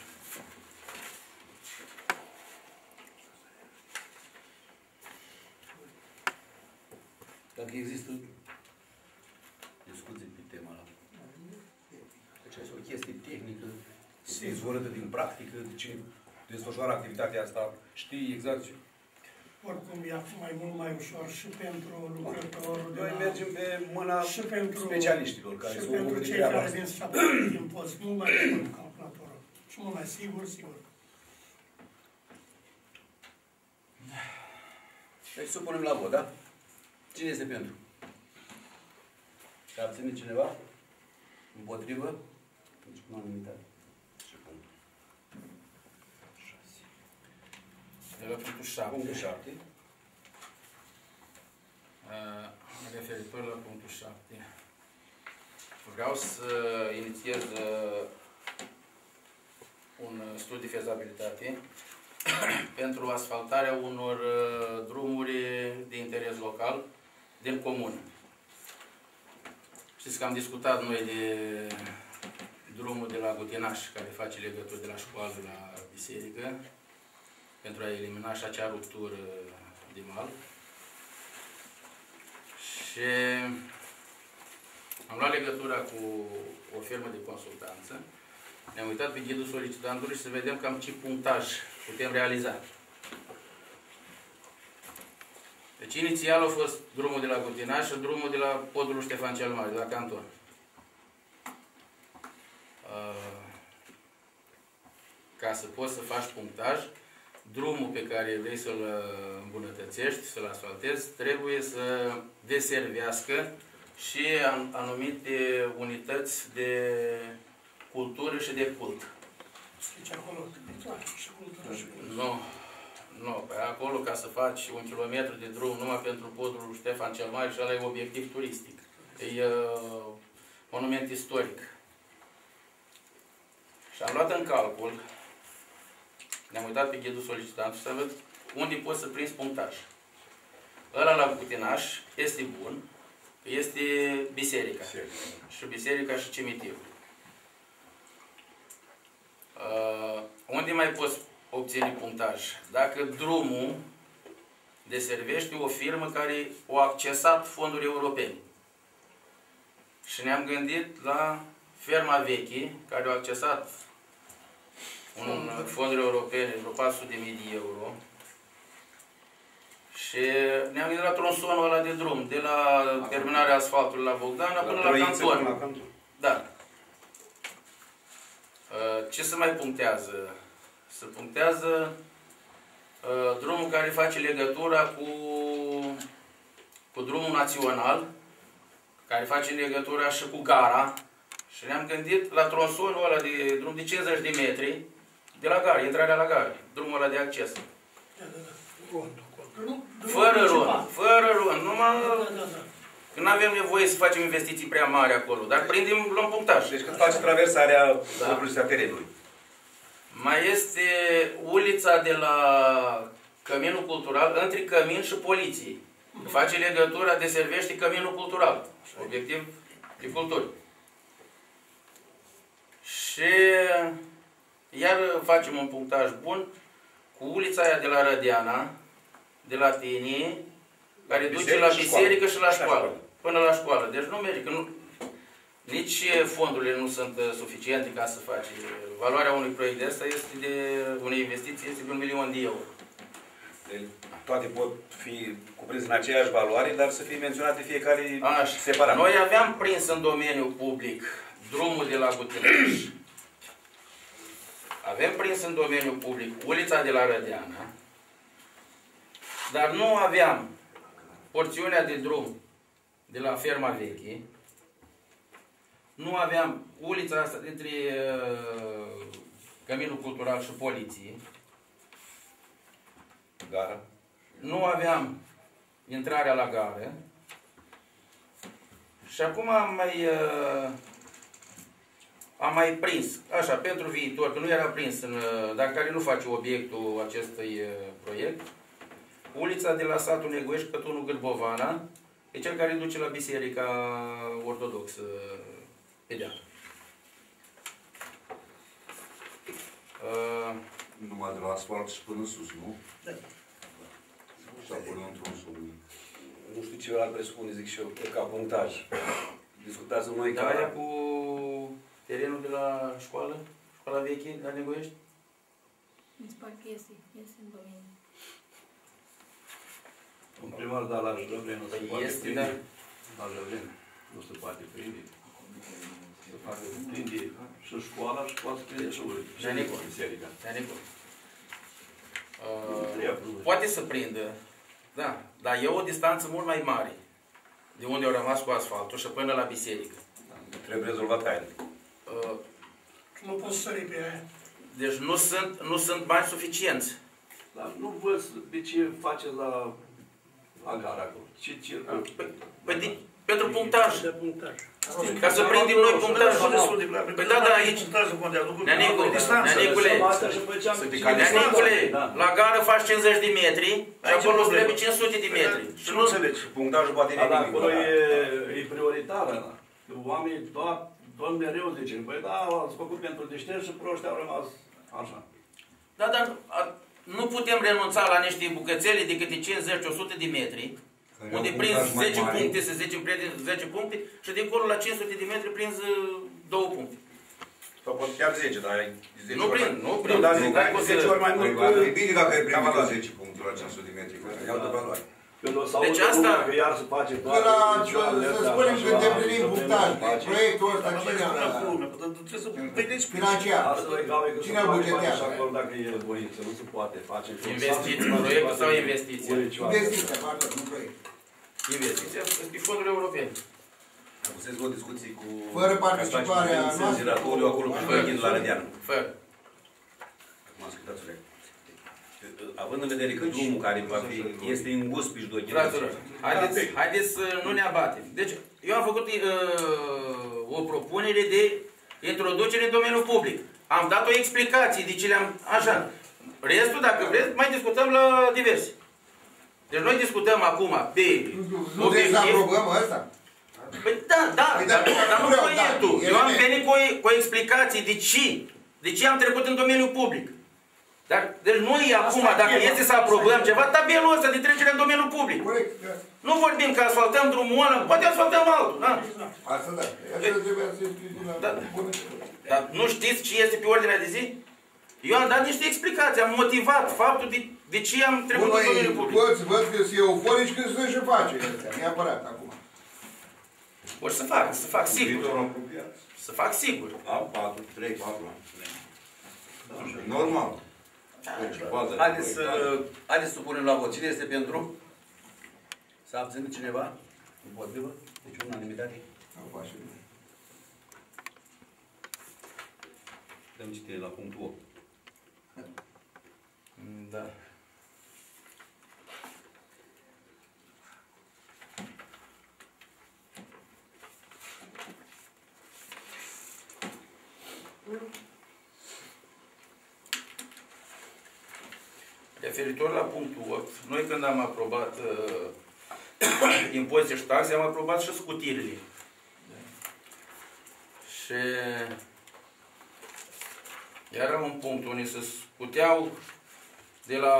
Dacă există discuții pe tema la această chestie tehnică, izvorâtă din practică, de cine desfășoară activitatea asta, știi exact ce? Oricum, e mai mult mai ușor și pentru lucrătorul de la... Noi mergem pe mâna și pentru specialiștilor care sunt pentru cei care vin să din post, mult mai mult cu calculatorul. Și mult mai sigur. Deci să punem la vot, da? Cine este pentru? S-a abținut cineva? Împotrivă? Deci cum am limitat. De la punctul 7. Punctul 7. Referitor la punctul 7. Vreau să inițiez un studiu de fezabilitate pentru asfaltarea unor drumuri de interes local din comună. Știți că am discutat noi de drumul de la Gutinaș, care face legături de la școală la biserică, pentru a elimina și acea ruptură de mal. Și am luat legătura cu o firmă de consultanță, ne-am uitat pe ghidul solicitantului și să vedem cam ce punctaj putem realiza. Deci inițial a fost drumul de la Gutinaș și drumul de la podul Ștefan cel Mare, de la canton. Ca să poți să faci punctaj, drumul pe care vrei să-l îmbunătățești, să-l asfaltezi, trebuie să deservească și anumite unități de cultură și de cult. Deci acolo și cultură și cult. Nu, nu. Acolo, ca să faci un kilometru de drum numai pentru podul Ștefan cel Mare, și ăla e obiectiv turistic. E monument istoric. Și am luat în calcul, ne-am uitat pe ghidul solicitant să văd unde poți să prinzi punctaj. Ăla la Gutinaș este bun, este biserica. Și biserica și cimitirul. Unde mai poți obține punctaj? Dacă drumul deservește o firmă care a accesat fonduri europene. Și ne-am gândit la ferma veche, care a accesat un fonduri europene, vreo 400.000 de euro. Și ne-am gândit la tronsonul ăla de drum, de la terminarea asfaltului la Bogdana până la canton. Da. Ce se mai punctează? Se punctează drumul care face legătura cu drumul național, care face legătura și cu gara. Și ne-am gândit la tronsonul ăla de drum de 50 de metri de la gara, intrarea la gara, drumul ăla de acces. Fără rond, fără rond. Numai că nu avem nevoie să facem investiții prea mari acolo, dar prindem, luăm punctaj. Deci când faci traversarea terenului. Mai este ulița de la Căminul Cultural, între Cămin și Poliție. Face legătura, deservește Căminul Cultural, obiectiv de cultură. Și iar facem un punctaj bun cu ulița aia de la Rădeana, de la Tine, care duce la biserică și la școală. Până la școală. Deci nu merge. Nu, nici fondurile nu sunt suficiente ca să faci. Valoarea unui proiect de asta este de unei investiții este de 1.000.000 de euro. Deci, toate pot fi cuprinse în aceeași valoare, dar să fie menționate fiecare separat. Noi aveam prins în domeniul public drumul de la Gutinaș. Avem prins în domeniul public ulița de la Rădeana. Dar nu aveam porțiunea de drum de la ferma veche, nu aveam ulița asta dintre Căminul Cultural și Poliție, gara. Nu aveam intrarea la gară și acum am mai prins, așa, pentru viitor, că nu era prins, dar care nu face obiectul acestui proiect, ulița de la satul Negoiești, Cătunul Gârbovana, e cel care duce la biserica ortodoxă pe deal. Numai de la asfalt și până sus, nu? Da. Și apoi într-un solnic. Nu știu ce vreau presupune, zic și eu, ca punctaj. Discutați noi da, care... cu terenul de la școală, școala veche, la Negoiești? Mi se pare că iese în domeniu. În primar, dar la Jăvreni nu se poate prinde. La Jăvreni nu se poate prinde. Se poate prinde și școala și poate prinde și biserica. Poate să prindă, da, dar e o distanță mult mai mare de unde au rămas cu asfaltul și până la biserică. Trebuie rezolvat hainele. Nu poți sări pe aia. Deci nu sunt bani suficienți. Dar nu văd de ce faceți la... la gara acolo. Pentru punctaj. Ca să prindem noi punctajul destul de clar. Păi da, da, aici Neanicule, la gară faci 50 de metri și acolo îți trebuie 500 de metri. Și nu înțelegi, punctajul poate e nimic. Acolo e prioritară. Oamenii tot mereu zice, băi da, ați făcut pentru deșteri și proști au rămas așa. Da, dar nu putem renunța la niște bucățele de câte 50-100 de metri, unde prinzi 10 puncte, să zicem, prinzi 10 puncte și de acolo la 500 de metri prinzi 2 puncte. Sau poate chiar 10, dar ai 10 ori mai mult. Nu prind, nu prind. 10 ori mai mult. E bine dacă ai primit la 10 puncte la 500 de metri, că iau de valoare. Deci asta... Să spunem că îndeplinim punctajul, proiectul ăsta, cine a financiar? Cine a bugetează? Dacă e voință, nu se poate face... Investiții, proiectul sau investiții? Investiții, pardon, nu proiect. Investiția din fondurile europene. Am pusesc o discuție cu... Fără participarea noastră? Acolo, cu Șpăghin la Rădeana. Fără. Acum ascultați-o rea. Având în vedere că drumul care este îngust pe judoi. Haideți să nu ne abatem. Deci, eu am făcut o propunere de introducere în domeniul public. Am dat o explicație de ce le-am... Așa. Restul, dacă vreți, mai discutăm la diverse. Deci noi discutăm acum pe... Nu trebuie să aprobăm ăsta? Păi da, da, dar nu proiectul. Eu am venit cu o explicație de ce. De ce am trecut în domeniul public. Deci nu e acum, dacă este să aprobăm ceva, tabelul ăsta de trecere în domeniul public. Nu vorbim că asfaltăm drumul ăla, poate asfaltăm altul. Asta da. Dar nu știți ce este pe ordinea de zi? Eu am dat niște explicații, am motivat faptul de ce am trecut în domeniul public. Văd că sunt euforici când sunt și face astea, neapărat acum. O să fac, sigur. Să fac sigur. Normal. Haideți să punem la vot. Cine este pentru? S-a abținut cineva? Împotrivă? Deci unanimitate? Dăm citire la punctul 8. Da. Referitor la punctul 8, noi când am aprobat impozite și taxe, am aprobat și scutirile. Și era un punct unde se scuteau de la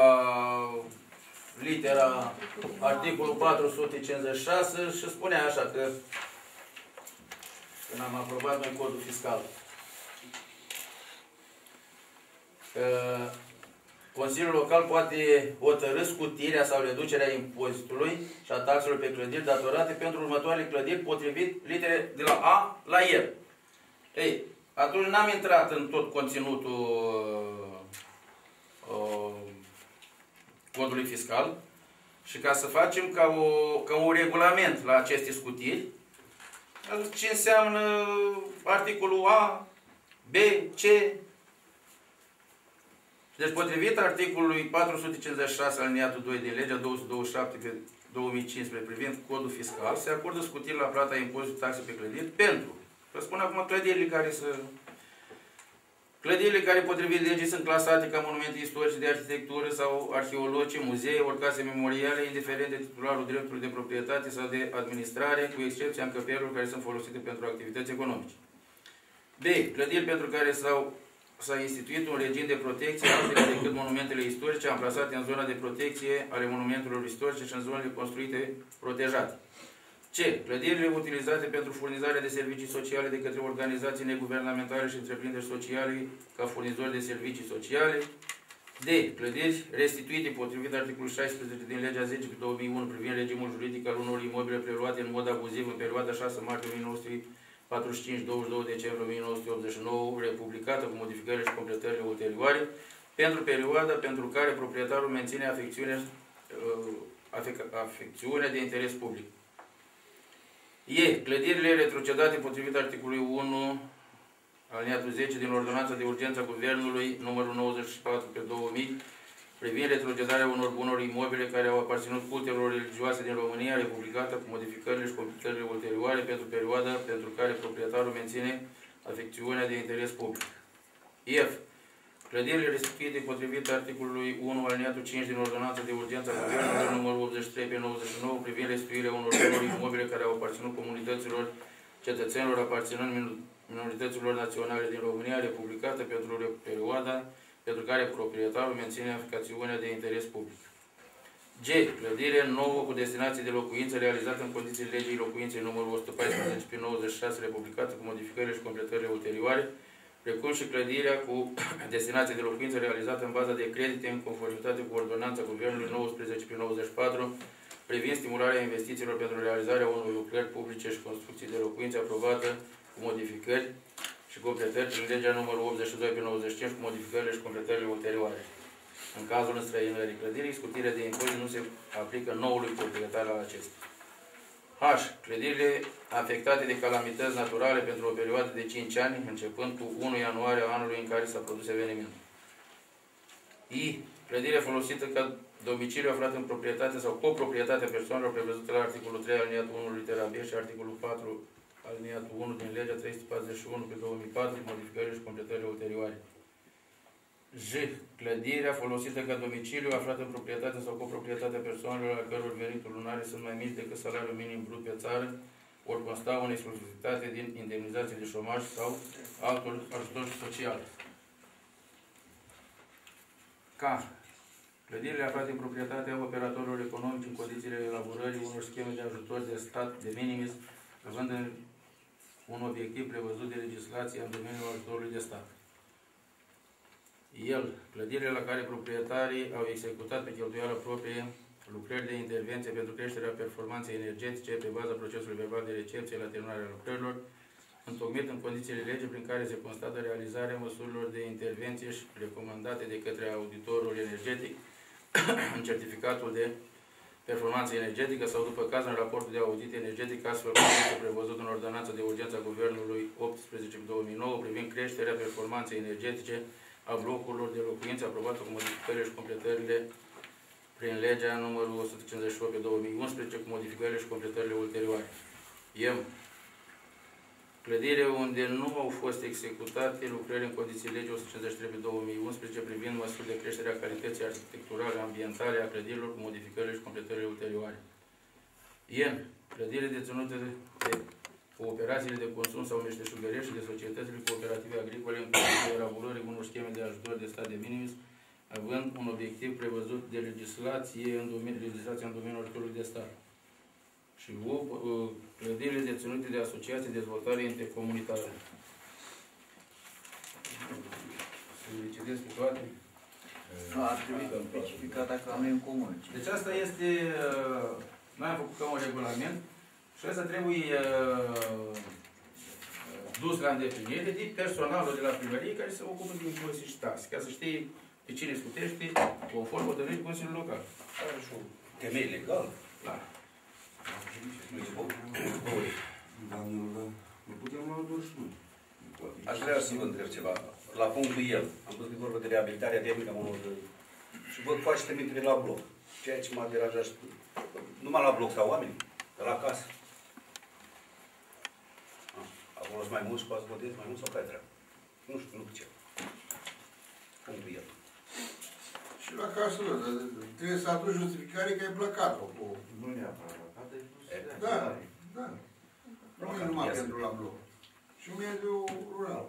litera articolul 456 și spunea așa că când am aprobat noi codul fiscal. Consiliul Local poate hotărî scutirea sau reducerea impozitului și a taxelor pe clădiri datorate pentru următoarele clădiri potrivit litere de la A la R. Ei, atunci n-am intrat în tot conținutul codului fiscal și ca să facem ca un regulament la aceste scutiri, ce înseamnă articolul A, B, C. Deci, potrivit articolului 456 alineatul 2 din legea 227/2015 privind codul fiscal, se acordă scutiri la plata impozitului taxe pe clădiri pentru, vă spun acum, clădirile care potrivit legii sunt clasate ca monumente istorice de arhitectură sau arheologice, muzee, ori case memoriale, indiferent de titularul dreptului de proprietate sau de administrare, cu excepția încăperilor care sunt folosite pentru activități economice. B. Clădiri pentru care s-a instituit un regim de protecție altele decât monumentele istorice amplasate în zona de protecție ale monumentelor istorice și în zonele construite protejate. C. Clădirile utilizate pentru furnizarea de servicii sociale de către organizații neguvernamentale și întreprinderi sociale ca furnizori de servicii sociale. D. Clădiri restituite potrivit articolul 16 din legea 10/2001 privind regimul juridic al unor imobile preluate în mod abuziv în perioada 6 martie 1945-22 decembrie 1989, republicată cu modificările și completările ulterioare, pentru perioada pentru care proprietarul menține afecțiunea de interes public. E. Clădirile retrocedate potrivit articolului 1 alineatul 10 din Ordonanța de Urgență a Guvernului nr. 94/2000 privind retrocedarea unor bunuri imobile care au aparținut cultelor religioase din România, republicată cu modificările și completările ulterioare pentru perioada pentru care proprietarul menține afecțiunea de interes public. F. Clădirile restituite potrivit articolului 1 alineatul 5 din Ordonanța de Urgență a Guvernului numărul 83/99 privind restituirea unor bunuri imobile care au aparținut comunităților cetățenilor aparținând minorităților naționale din România, republicată pentru perioada pentru care proprietarul menține afecțiunea de interes public. G. Clădire nouă cu destinație de locuință realizată în condiții legii locuinței numărul 114/96 republicată cu modificările și completările ulterioare, precum și clădirea cu destinație de locuință realizată în baza de credite în conformitate cu ordonanța Guvernului 19/94 privind stimularea investițiilor pentru realizarea unor lucrări publice și construcții de locuințe aprobată cu modificări și completări prin legea numărul 82/95 cu modificările și completările ulterioare. În cazul înstrăinării clădirii, scutirea de impozit nu se aplică noului proprietar al acesta. H. Clădirile afectate de calamități naturale pentru o perioadă de 5 ani, începând cu 1 ianuarie anului în care s-a produs evenimentul. I. Clădirea folosită ca domiciliu aflat în proprietate sau coproprietatea persoanelor prevăzută la articolul 3 alineatul 1 litera B și articolul 4 alineatul 1 din legea 341/2004, modificările și completările ulterioare. J. Clădirea folosită ca domiciliu aflată în proprietate sau coproprietatea persoanelor la căror venituri lunare sunt mai mici decât salariul minim brut pe țară, ori consta în exclusivitate din indemnizație de șomaj sau altul ajutor social. K. Clădirile aflate în proprietatea operatorilor economici în condițiile elaborării unor scheme de ajutor de stat de minimis, având un obiectiv prevăzut de legislație în domeniul ajutorului de stat. El, clădirile la care proprietarii au executat pe cheltuială proprie lucrări de intervenție pentru creșterea performanței energetice pe baza procesului verbal de recepție la terminarea lucrărilor, întocmit în condițiile legii prin care se constată realizarea măsurilor de intervenție și recomandate de către auditorul energetic în certificatul de performanță energetică sau, după caz, în raportul de audit energetic, astfel cum este prevăzut în ordonanța de urgență a Guvernului 18/2009 privind creșterea performanței energetice a blocurilor de locuințe aprobată cu modificările și completările prin legea numărul 158/2011 cu modificările și completările ulterioare. M. Clădire unde nu au fost executate lucrări în condiții legii 153/2011 privind măsuri de creștere a calității arhitecturale, ambientale a clădirilor cu modificările și completările ulterioare. N. Clădire deținute de cooperațiile de consum sau meșteșugărești și de societățile cooperative agricole în condiții de elaborării unor scheme de ajutor de stat de minimis, având un obiectiv prevăzut de legislație în domeniul ajutorului de stat. Și clădirile deținute de Asociația Dezvoltare Intercomunitară. Să le citesc pe toate? Nu, ar trebui specificat dacă am noi în comun. Deci asta este... Noi am făcut ca un regulament și asta trebuie dus la îndeplinire de personalul de la primărie care se ocupă de impozite și taxe, ca să știe pe cine scutește conform hotărârii Consiliului Local. Are și o temei legal. Da. Nu putem lua doar și noi. Aș vrea să vă întreb ceva. La punctul el, am văzut că vorbă de reabilitarea demnică a unor și vă faci trimitere la bloc. Ceea ce m-a deranjat și numai la bloc sau oameni, de la casă. Acolo sunt mai mulți și poate să votezi mai mult sau care treabă. Nu știu, nu știu. Punctul el. Și la casă, trebuie să aduci justificare că ai plecat-o. Nu neapărat. Da, da. Nu e numai pentru la bloc. Și mediul rural.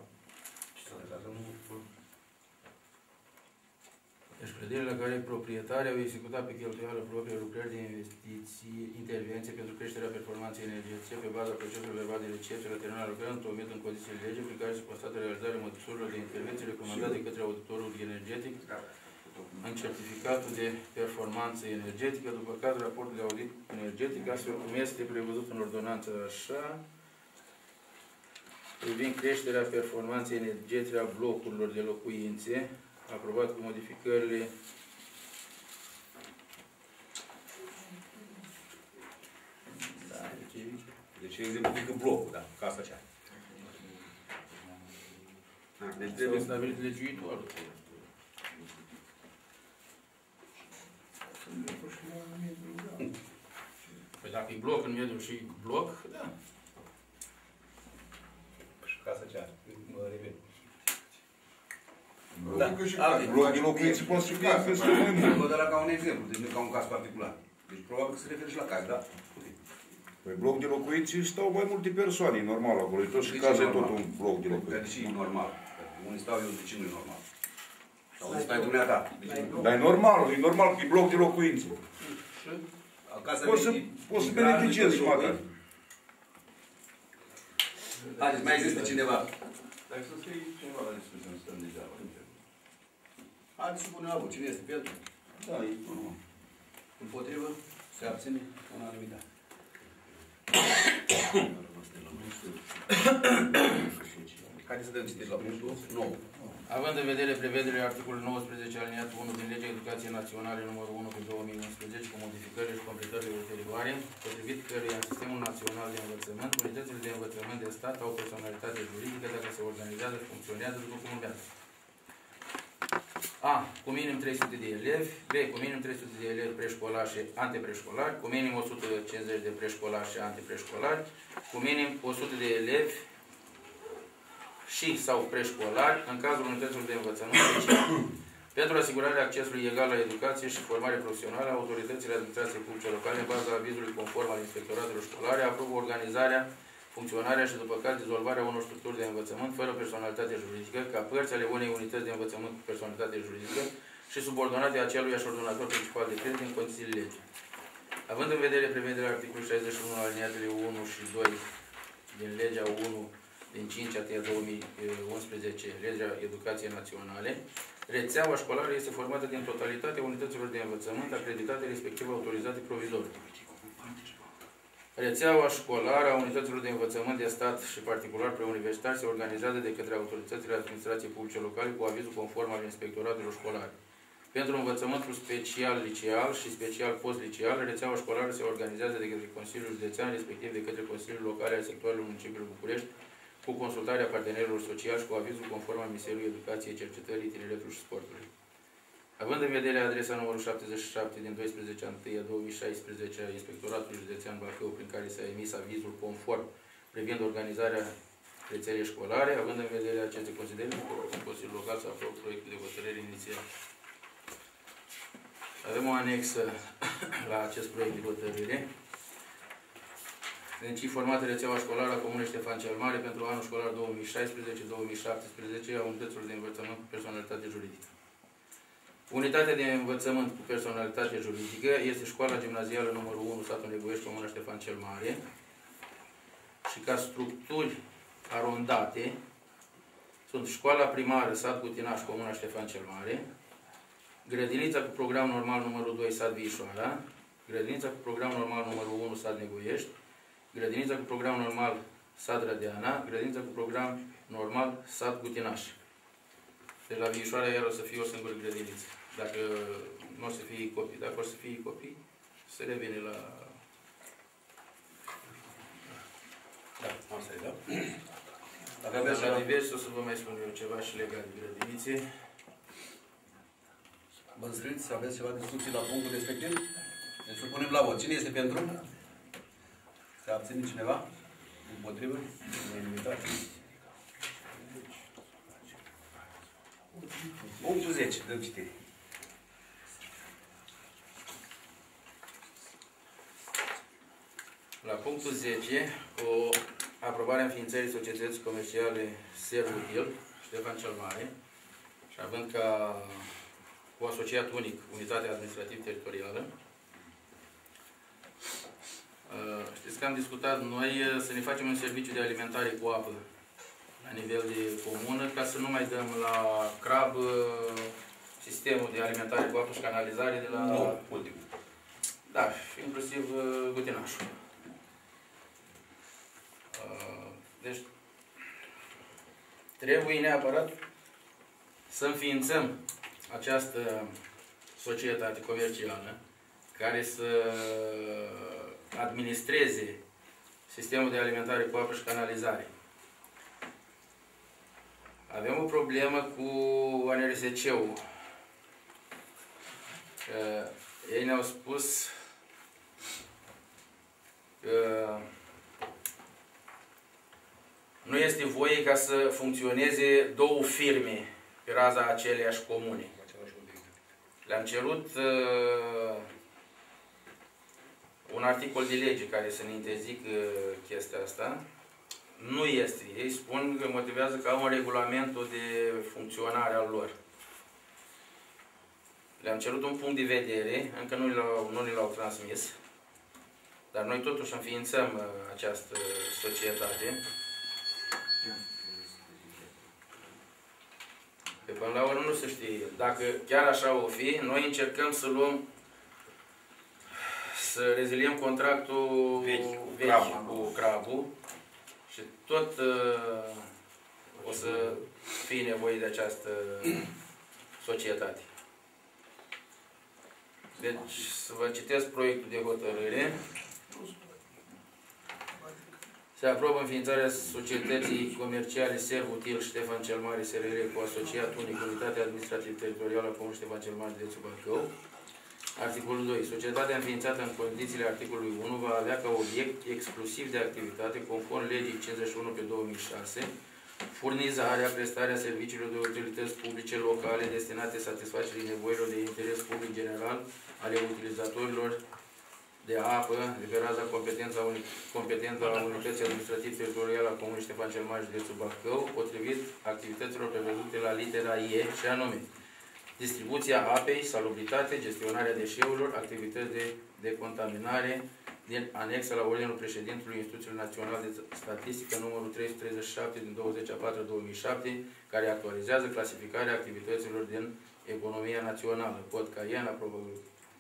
Deci clădirile la care proprietarii au executat pe cheltuială proprie lucrări de investiții, intervenție pentru creșterea performanței energetice pe baza procesului verbal de recepție la terminarea lucrării întocmit în condițiile legii prin care se constată realizarea măsurilor de intervenție recomandate de către auditorul energetic în certificatul de performanță energetică, după cazul raportului de audit energetic, astfel cum este prevăzut în ordonanță așa, privind creșterea performanței energetice a blocurilor de locuințe, aprobat cu modificările deci exemplifică blocul, da, casa aceea. Deci trebuie stabilit legiuitorul. Mitru, da. Păi dacă e bloc în mediu și bloc, da. Și casă ceară, mă revin. Da, bloc de locuințe construite pe strămâni. Vă dau ca un exemplu, deci nu ca un caz particular. Deci probabil că se referă și la caz, da? Păi bloc de locuințe stau mai multe persoane, e normal acolo. E tot și caz e tot un bloc de locuințe. Deci e normal. Unii stau eu, deci nu e normal. Sau unii stai dumneata. Dar e normal, e normal că e bloc de locuințe. Poți să beneficiezi, măcar. Haideți, mai există cineva. Dacă să scrie cineva la discuție, nu stăm deja. Haideți să punem la vot. Cine este? Pentru? Da, e normal. Împotrivă? Se abține? Unanimitate. Haideți să dăm citire la punctul 9. Având în vedere prevederile articolului 19 alineatul 1 din legea Educației Naționale numărul 1/2011 cu modificări și completări ulterioare, potrivit căreia sistemul național de învățământ, unitățile de învățământ de stat au personalitate juridică dacă se organizează și funcționează după cum urmează. A. Cu minim 300 de elevi. B. Cu minim 300 de elevi preșcolari și antepreșcolari. Cu minim 150 de preșcolari și antepreșcolari. Cu minim 100 de elevi și sau preșcolari în cazul unităților de învățământ special. Pentru asigurarea accesului egal la educație și formare profesională, autoritățile administrației publice locale, în baza avizului conform al inspectoratelor școlare, aprobă organizarea, funcționarea și, după caz, dizolvarea unor structuri de învățământ fără personalitate juridică, ca părți ale unei unități de învățământ cu personalitate juridică și subordonate aceluiași ordonator principal de credit în condițiile legii. Având în vedere prevederea articolului 61 alineatele 1 și 2 din legea 1 din 5/2011, legea Educației Naționale, rețeaua școlară este formată din totalitatea unităților de învățământ acreditate, respectiv autorizate provizoriu. Rețeaua școlară a unităților de învățământ de stat și particular preuniversitar se organizează de către autoritățile administrației publice locale cu avizul conform al inspectoratelor școlare. Pentru învățământul special liceal și special post-liceal, rețeaua școlară se organizează de către Consiliul Județean, respectiv de către Consiliul Local al sectoarelor municipiului București, cu consultarea partenerilor sociali și cu avizul conform al Ministerului Educației, Cercetării, Tineretului și Sportului. Având în vedere adresa numărul 77 din 12/1/2016 a Inspectoratului Județean Bacău, prin care s-a emis avizul conform privind organizarea rețelei școlare, având în vedere aceste considerente, Consiliul Local s-a aprobat proiectul de hotărâre inițial. Avem o anexă la acest proiect de hotărâre. Deci, formată rețeaua școlară a Comunei Ștefan cel Mare pentru anul școlar 2016-2017 a unităților de învățământ cu personalitate juridică. Unitatea de învățământ cu personalitate juridică este Școala Gimnazială numărul 1, satul Negoiești, Comuna Ștefan cel Mare, și ca structuri arondate sunt Școala Primară, sat Gutinaș, Comuna Ștefan cel Mare, Grădinița cu program normal numărul 2, sat Vișoara, Grădinița cu program normal numărul 1, sat Negoiești, Grădinița cu program normal sat Rădeana, Grădinița cu program normal sat Gutinaș. De la Vișoara iar o să fie o singură grădiniță. Dacă nu o să fie copii, dacă o să fie copii, se revine la... Da, asta e, da? Dacă aveți la diverse, o să vă mai spun eu ceva și legat de grădinițe. Vă înscriți să aveți ceva discuții la punctul respectiv? Deci îl punem la vot. Cine este pentru? Se abține cineva? Împotrivă? Unanimitate. Punctul 10. Dăm citire. La punctul 10, o aprobare a înființării societății comerciale Servutil Ștefan cel Mare și având ca cu asociat unic unitatea administrativ-teritorială. Știți că am discutat noi să ne facem un serviciu de alimentare cu apă la nivel de comună, ca să nu mai dăm la CRAB sistemul de alimentare cu apă și canalizare de la ultimul. Da, și inclusiv Gutinașul. Deci, trebuie neapărat să înființăm această societate comercială care să administreze sistemul de alimentare cu apă și canalizare. Avem o problemă cu ANRSC-ul. Ei ne-au spus că nu este voie ca să funcționeze două firme pe raza aceleiași comune. Le-am cerut un articol de lege care să ne interzică chestia asta. Nu este. Ei spun că motivează că au un regulament de funcționare al lor. Le-am cerut un punct de vedere, încă nu ni l-au transmis, dar noi totuși înființăm această societate. Pe până la urmă nu se știe. Dacă chiar așa o fi, noi încercăm să luăm, să reziliem contractul vechi cu CRAB-ul și tot o să fie nevoie de această societate. Deci, să vă citesc proiectul de hotărâre. Se aprobă înființarea societății comerciale Servutil Ștefan cel Mare SRL cu asociat unic unitatea administrativ teritorială Comuna Ștefan cel Mare, Județul Bacău. Articolul 2. Societatea înființată în condițiile articolului 1 va avea ca obiect exclusiv de activitate, conform legii 51/2006, furnizarea, prestarea serviciilor de utilități publice locale destinate satisfacerii nevoilor de interes public general ale utilizatorilor de apă, de pe raza competentă a unității administrativ-teritoriale a Comunei Ștefan cel Mare, Județul Bacău, potrivit activităților prevăzute la litera E, și anume distribuția apei, salubritate, gestionarea deșeurilor, activități de decontaminare din anexa la ordinul președintelui Institutului Național de Statistică numărul 337 din 24/2007, care actualizează clasificarea activităților din economia națională, cod CAIEN,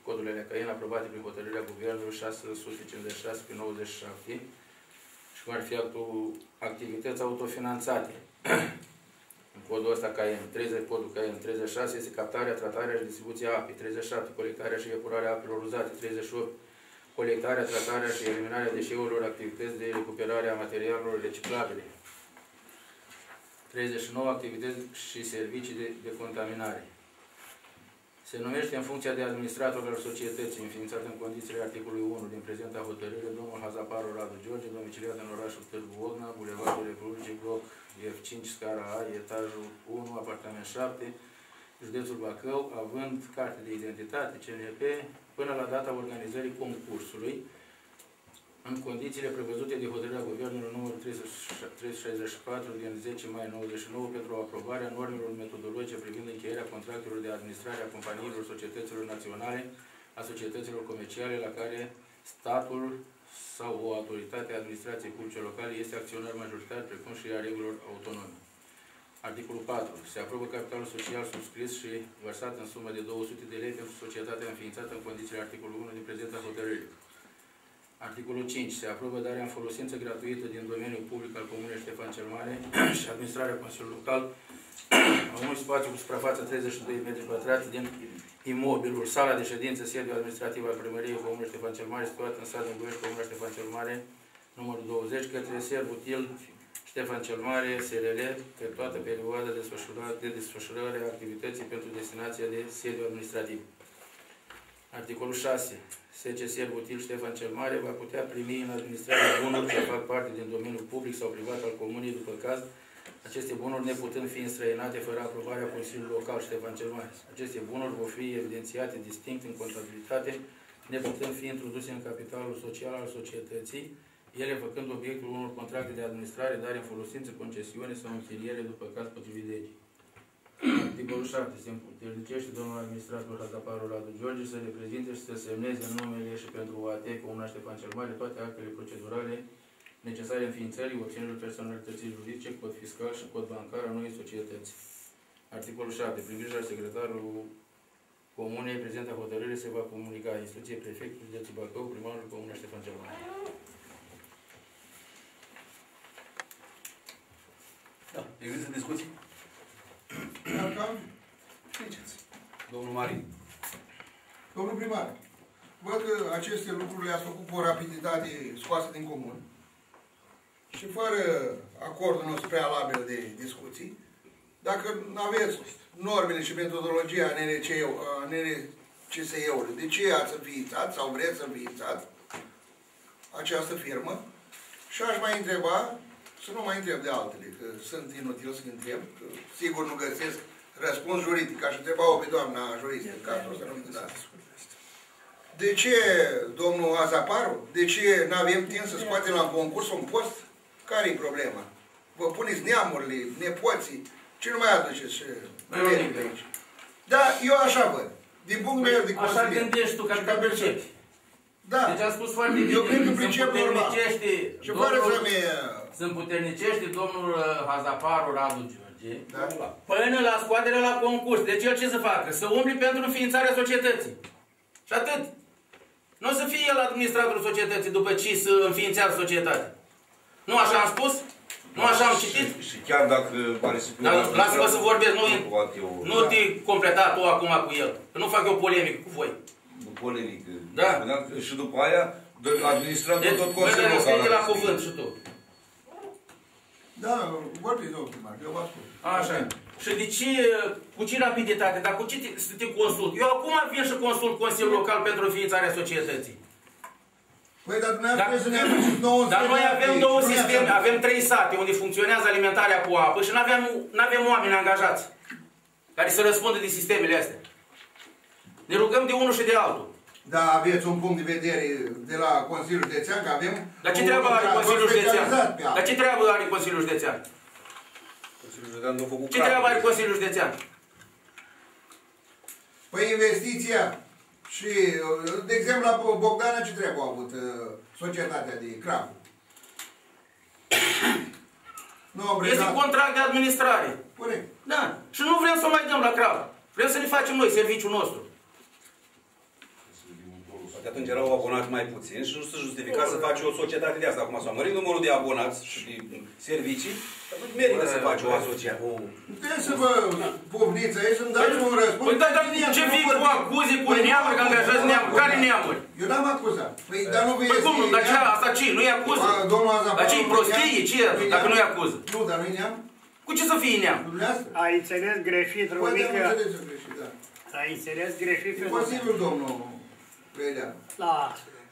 codurile CAIEN aprobate prin hotărârea Guvernului 656/97 și cum ar fi activități autofinanțate. Codul ăsta CAIEN, codul CAIEN 36 este captarea, tratarea și distribuția apei, 37 colectarea și epurarea apelor uzate, 38 colectarea, tratarea și eliminarea deșeurilor, activități de recuperare a materialelor reciclabile, 39 activități și servicii de contaminare. Se numește în funcția de administrator al societății, înființat în condițiile articolului 1 din prezenta hotărâre, domnul Hazaparu Radu George, domiciliat în orașul Târgu Ocna, Bulevardul Republicii, bloc F5, scara A, etajul 1, apartament 7, Județul Bacău, având carte de identitate, CNP, până la data organizării concursului, în condițiile prevăzute de hotărârea Guvernului numărul 364 din 10 mai 99 pentru aprobarea normelor metodologice privind încheierea contractelor de administrare a companiilor, societăților naționale, a societăților comerciale la care statul sau o autoritate a administrației publice locale este acționar majoritar, precum și a regulilor autonome. Articolul 4. Se aprobă capitalul social subscris și vărsat în sumă de 200 de lei pentru societatea înființată în condițiile articolului 1 din prezenta hotărârii. Articolul 5. Se aprobă darea în folosință gratuită din domeniul public al Comunei Ștefan cel Mare și administrarea Consiliului Local a unui spațiu cu suprafață 32 m² din imobilul sala de ședință, sediul administrativ al Primăriei Comunei Ștefan cel Mare, situat în satul Negoiești, Comuna Ștefan cel Mare, numărul 20, către Servutil Ștefan cel Mare, SRL, pe toată perioada de desfășurare a activității pentru destinația de sediu administrativ. Articolul 6. SC Servutil Ștefan cel Mare va putea primi în administrarea bunuri ce fac parte din domeniul public sau privat al comunei, după caz, aceste bunuri neputând fi înstrăinate fără aprobarea Consiliului Local Ștefan cel Mare. Aceste bunuri vor fi evidențiate distinct în contabilitate, neputând fi introduse în capitalul social al societății, ele făcând obiectul unor contracte de administrare, dar în folosință, concesiune sau închiriere, după caz potrivit legii. Articolul 7. Se interzicește domnul administrator Hazaparu Radu George să reprezinte și să semneze în numele și pentru OAT Comuna Ștefan cel Mare toate actele procedurale necesare înființării, obținerii personalității juridice, cod fiscal și cod bancar a noii societăți. Articolul 7. Prin grijă secretarul Comunei, prezenta hotărâre se va comunica instituției prefectului de Bacău, primarul Comuna Ștefan cel Mare. Da, există discuții? Domnul Marin. Domnul primar, văd că aceste lucruri le-ați făcut cu o rapiditate scoasă din comun și fără acordul nostru prealabil de discuții. Dacă nu aveți normele și metodologia NRC CSE-ului. De ce ați înființat sau vreți să înființați această firmă? Și aș mai întreba, să nu mai întreb de altele, că sunt inutil să întreb, că sigur nu găsesc răspuns juridic. Aș întreba-o pe doamna juristă, în cazul să nu-mi dați. De ce, domnul Hazaparu, de ce nu avem timp să scoatem la concurs un post? Care-i problema? Vă puneți neamurile, nepoții, ce nu mai aduceți verii pe aici. Dar eu așa văd. Din punct meu de consumier. Așa gândești tu, ca percepi. Da. Deci am spus foarte bine. Eu cred că pricep normal. Și fără să mi... Se împuternicește domnul Hazaparu Radu George până la scoaterea la concurs. Deci el ce să facă? Să umbli pentru înființarea societății. Și atât. Nu o să fie el administratorul societății după ce să înființează societatea. Nu așa am spus? Nu așa am citit? Și chiar dacă... Lasă-mă să vorbesc, nu te completa tu acum cu el. Că nu fac eu polemică cu voi. Polemică. Da. Și după aia, administratorul tot Consiliul Local. Deci, la cuvânt și tu. Da, vorbiți, domnul primar, eu vă ascult. Așa. Și de ce, cu ce rapiditate, dar cu ce să te consult? Eu acum vin și consult Consiliul Local pentru înființarea societății. Păi, dar dumneavoastră ne aduceți nouă sisteme. Dar noi avem două sisteme, avem trei sate unde funcționează alimentarea cu apă și n-avem oameni angajați care să răspundă de sistemele astea. Ne rugăm de unul și de altul. Da, aveți un punct de vedere de la Consiliul Județean, că avem... Dar ce treabă are Consiliul Județean? Dar ce treabă are Consiliul Județean? Ce treabă are Consiliul Județean? Păi investiția... Și, de exemplu, la Bogdana ce treabă a avut societatea de CRAB? Este contract de administrare. Corect. Da. Și nu vrem să mai dăm la CRAB. Vrem să ne facem noi serviciul nostru. Poate atunci erau abonați mai puțin și nu se justifica să faci o societate de asta. Acum s-a mărit numărul de abonați și de servicii, atunci merită să faci o asociație. Trebuie să vă povniți aici, îmi dați un răspuns. Păi da, dar ce vii cu acuze cu neamuri, că angajați neamuri? Care neamuri? Eu n-am acuzat. Păi, dar nu vezi... Păi cum? Dar ce? Asta ce? Nu-i acuză? Dar ce-i prostie? Ce e dacă nu-i acuză? Nu, dar nu-i neam. Cu ce să fie neam? Ai înțeles greșit, Rubică. Ai înțeles greșit. E posibil, domnul.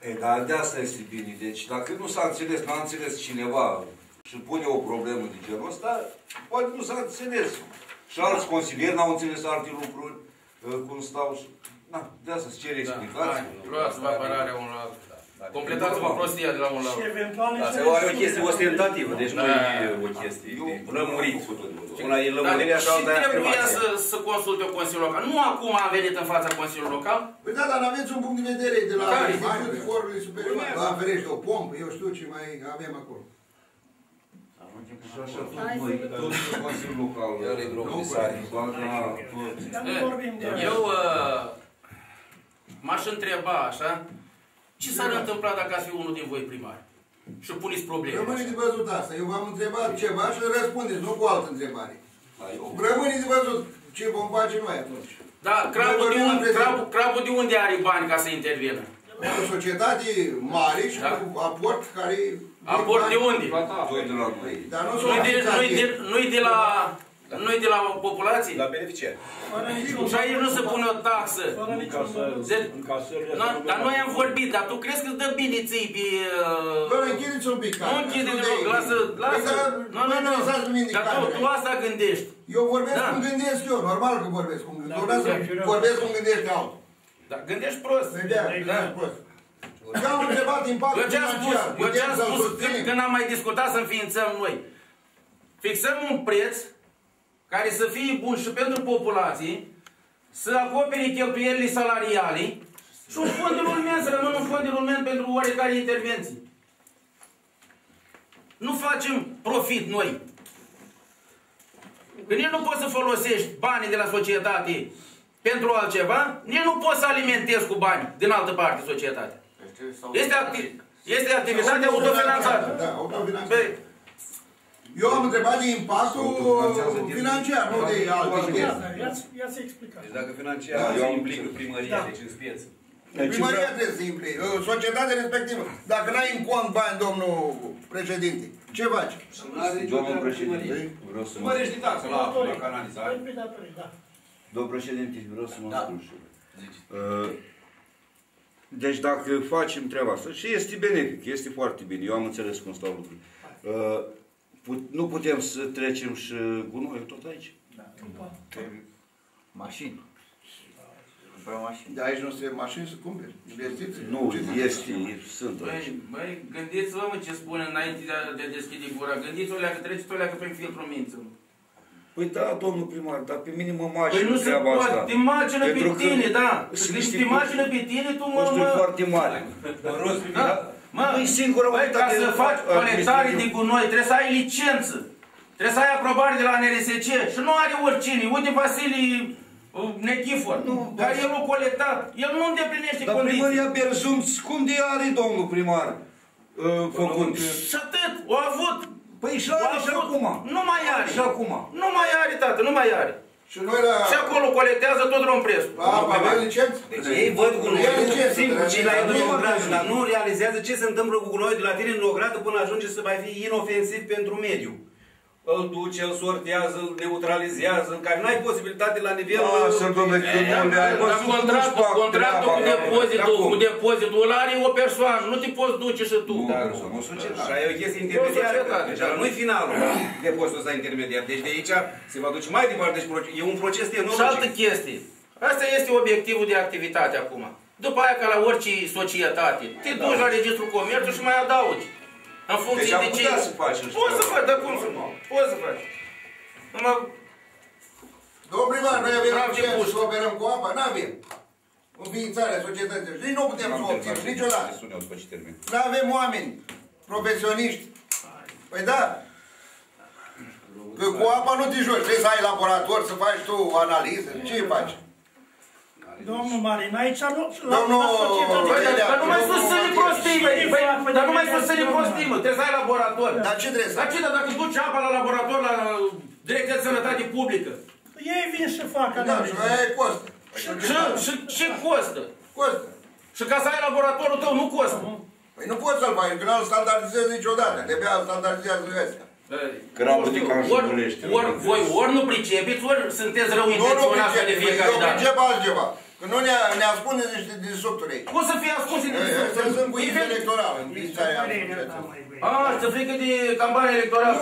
E, dar de asta este bine. Deci, dacă nu s-a înțeles, n-a înțeles cineva și pune o problemă de genul ăsta, poate nu s-a înțeles. Și alți consilieri n-au înțeles alte lucruri, cum stau și... Na, de asta îți cere explicații. Luați-vă apărarea unul la altul. Completați-vă prostia de la unul la altul. Asta e o chestie ostentativă, deci nu e o chestie. Lămurit. Una e lămurirea și alta e afirmația. Și trebuia să consulte o Consiliul Local. Nu acum am venit în fața Consiliului Local. Păi da, dar aveți un punct de vedere de la Consiliul Forului Superior. La Ferești, o pompă, eu știu ce mai avem acolo. Și așa tot noi, tot Consiliul Local. Iar e gropisare. Eu m-aș întreba așa, ce s-ar întâmpla dacă ați fi unul din voi primari? Și puneți probleme. Rămâneți văzut asta. Eu v-am întrebat ceva și răspundeți, nu cu altă întrebare. Rămâneți văzut ce vom face noi atunci. Da, CRAB-ul de unde are bani ca să intervină? O societate mare și cu aport care... Aport de unde? Nu-i de la populație? La beneficiari. Și aici nu se pune o taxă. Dar noi am vorbit, dar tu crezi că îți dă bine ții pe... Bă, închideți un pic. Nu închideți deloc, lasă... Dar tu asta gândești. Eu vorbesc cum gândesc eu, normal că vorbesc cum gândesc. Vorbesc cum gândești altul. Dar gândești prost. Eu am întrebat impactul financiar. Eu ce-am spus când am mai discutat să înființăm noi. Fixăm un preț care să fie bun și pentru populație, să acopere cheltuielile salariale și un fond de rulment, să rămână un fond de rulment pentru oricare intervenții. Nu facem profit noi. Că nici nu poți să folosești banii de la societate pentru altceva, nici nu poți să alimentezi cu bani din altă parte societatea. Este activitatea autofinanțată. Da, autofinanțată. Eu am întrebat de impactul financiar, nu de alte chestii. Ia să explicați. Deci dacă financiar se implică primăria, deci în spieță. Primăria trebuie să se implică, societatea respectivă. Dacă n-ai în cont bani, domnul președinte, ce faci? Domnul președinte, vreau să mă... Mărești de taxă la canalizare. Domnul președinte, vreau să mă spun și eu. Deci dacă facem treaba asta, și este benefic, este foarte bine, eu am înțeles cum stau lucrurile. Nu putem să trecem și gunoiul tot aici? Da. Mașini. De aici nu se mașini să cumperi. Investiții. Nu, investiții sunt. Băi, gândiți-vă ce spune înainte de a deschide gura. Gândiți-o leacă, treceți-o leacă pe fil promință. Păi da, domnul primar, dar pe mine mă macină treaba asta. Păi nu se poate, te macină pe tine, da. Te macină pe tine, tu mă... Costuri foarte mari. Păi ca să faci colectare de gunoi, trebuie să ai licență. Trebuie să ai aprobare de la NRSC. Și nu are oricine. Uite, Vasilii... Nechifor, dar el o colectat. El nu îndeplinește condiții. Dar primăria Berzum, cum de are domnul primar făcut? Și atât, o a avut. Păi și are și acum. Nu mai are. Și acum. Nu mai are, tată, nu mai are. Și noi la... Și acolo colectează tot Romprest. Avea licență? Deci ei văd gunoiul singur, cei la ei în ogradă, dar nu realizează ce se întâmplă cu gunoiul de la tine în ogradă până ajunge să mai fie inofensiv pentru mediu. Îl duce, îl sortează, îl neutralizează, în care nu ai posibilitate la nivelul... Dar contractul cu depozitul ăla are o persoană, nu te poți duce și tu. O societate. Și e o chestie intermediară. Deci nu-i finalul depozitul ăsta intermediar. Deci de aici se va duce mai departe. E un proces enorm. Și altă chestie. Asta este obiectivul de activitate acum. După aia, ca la orice societate, te duci la Registrul Comerțului și mai adaugi. În funcție de ce... Poți să faci, dar cum să nu? Poți să faci. Domnul primar, noi avem să operăm cu apa? N-avem. Înființarea societății. Nici nu putem să o obținem, niciodată. N-avem oameni profesioniști. Păi da. Că cu apa nu te joci. Trebuie să ai laborator, să faci tu o analiză. Ce faci? Domnul Marin, aici nu... Dar nu mai susține prostii, băi! Dar nu mai susține prostii, mă! Trebuie să ai laborator! Dar ce trebuie să ai? Dar ce, dacă duci apa la laborator, la Direcția de Sănătate Publică? Ei vin și fac... Da, și aia costă! Ce costă? Costă! Și ca să ai laboratorul tău, nu costă! Păi nu poți să-l faci, că nu-l standardizezi niciodată, de-abia îl standardizezi în vestea. Voi ori nu pricepiți, ori sunteți rău intenționați de fiecare dată. Eu pricep altceva. Că nu ne ascundeți niște disrupturi aici. Cum să fie ascunse din disrupturi? Să sunt cu iză electorală. Să frică de campanie electorală.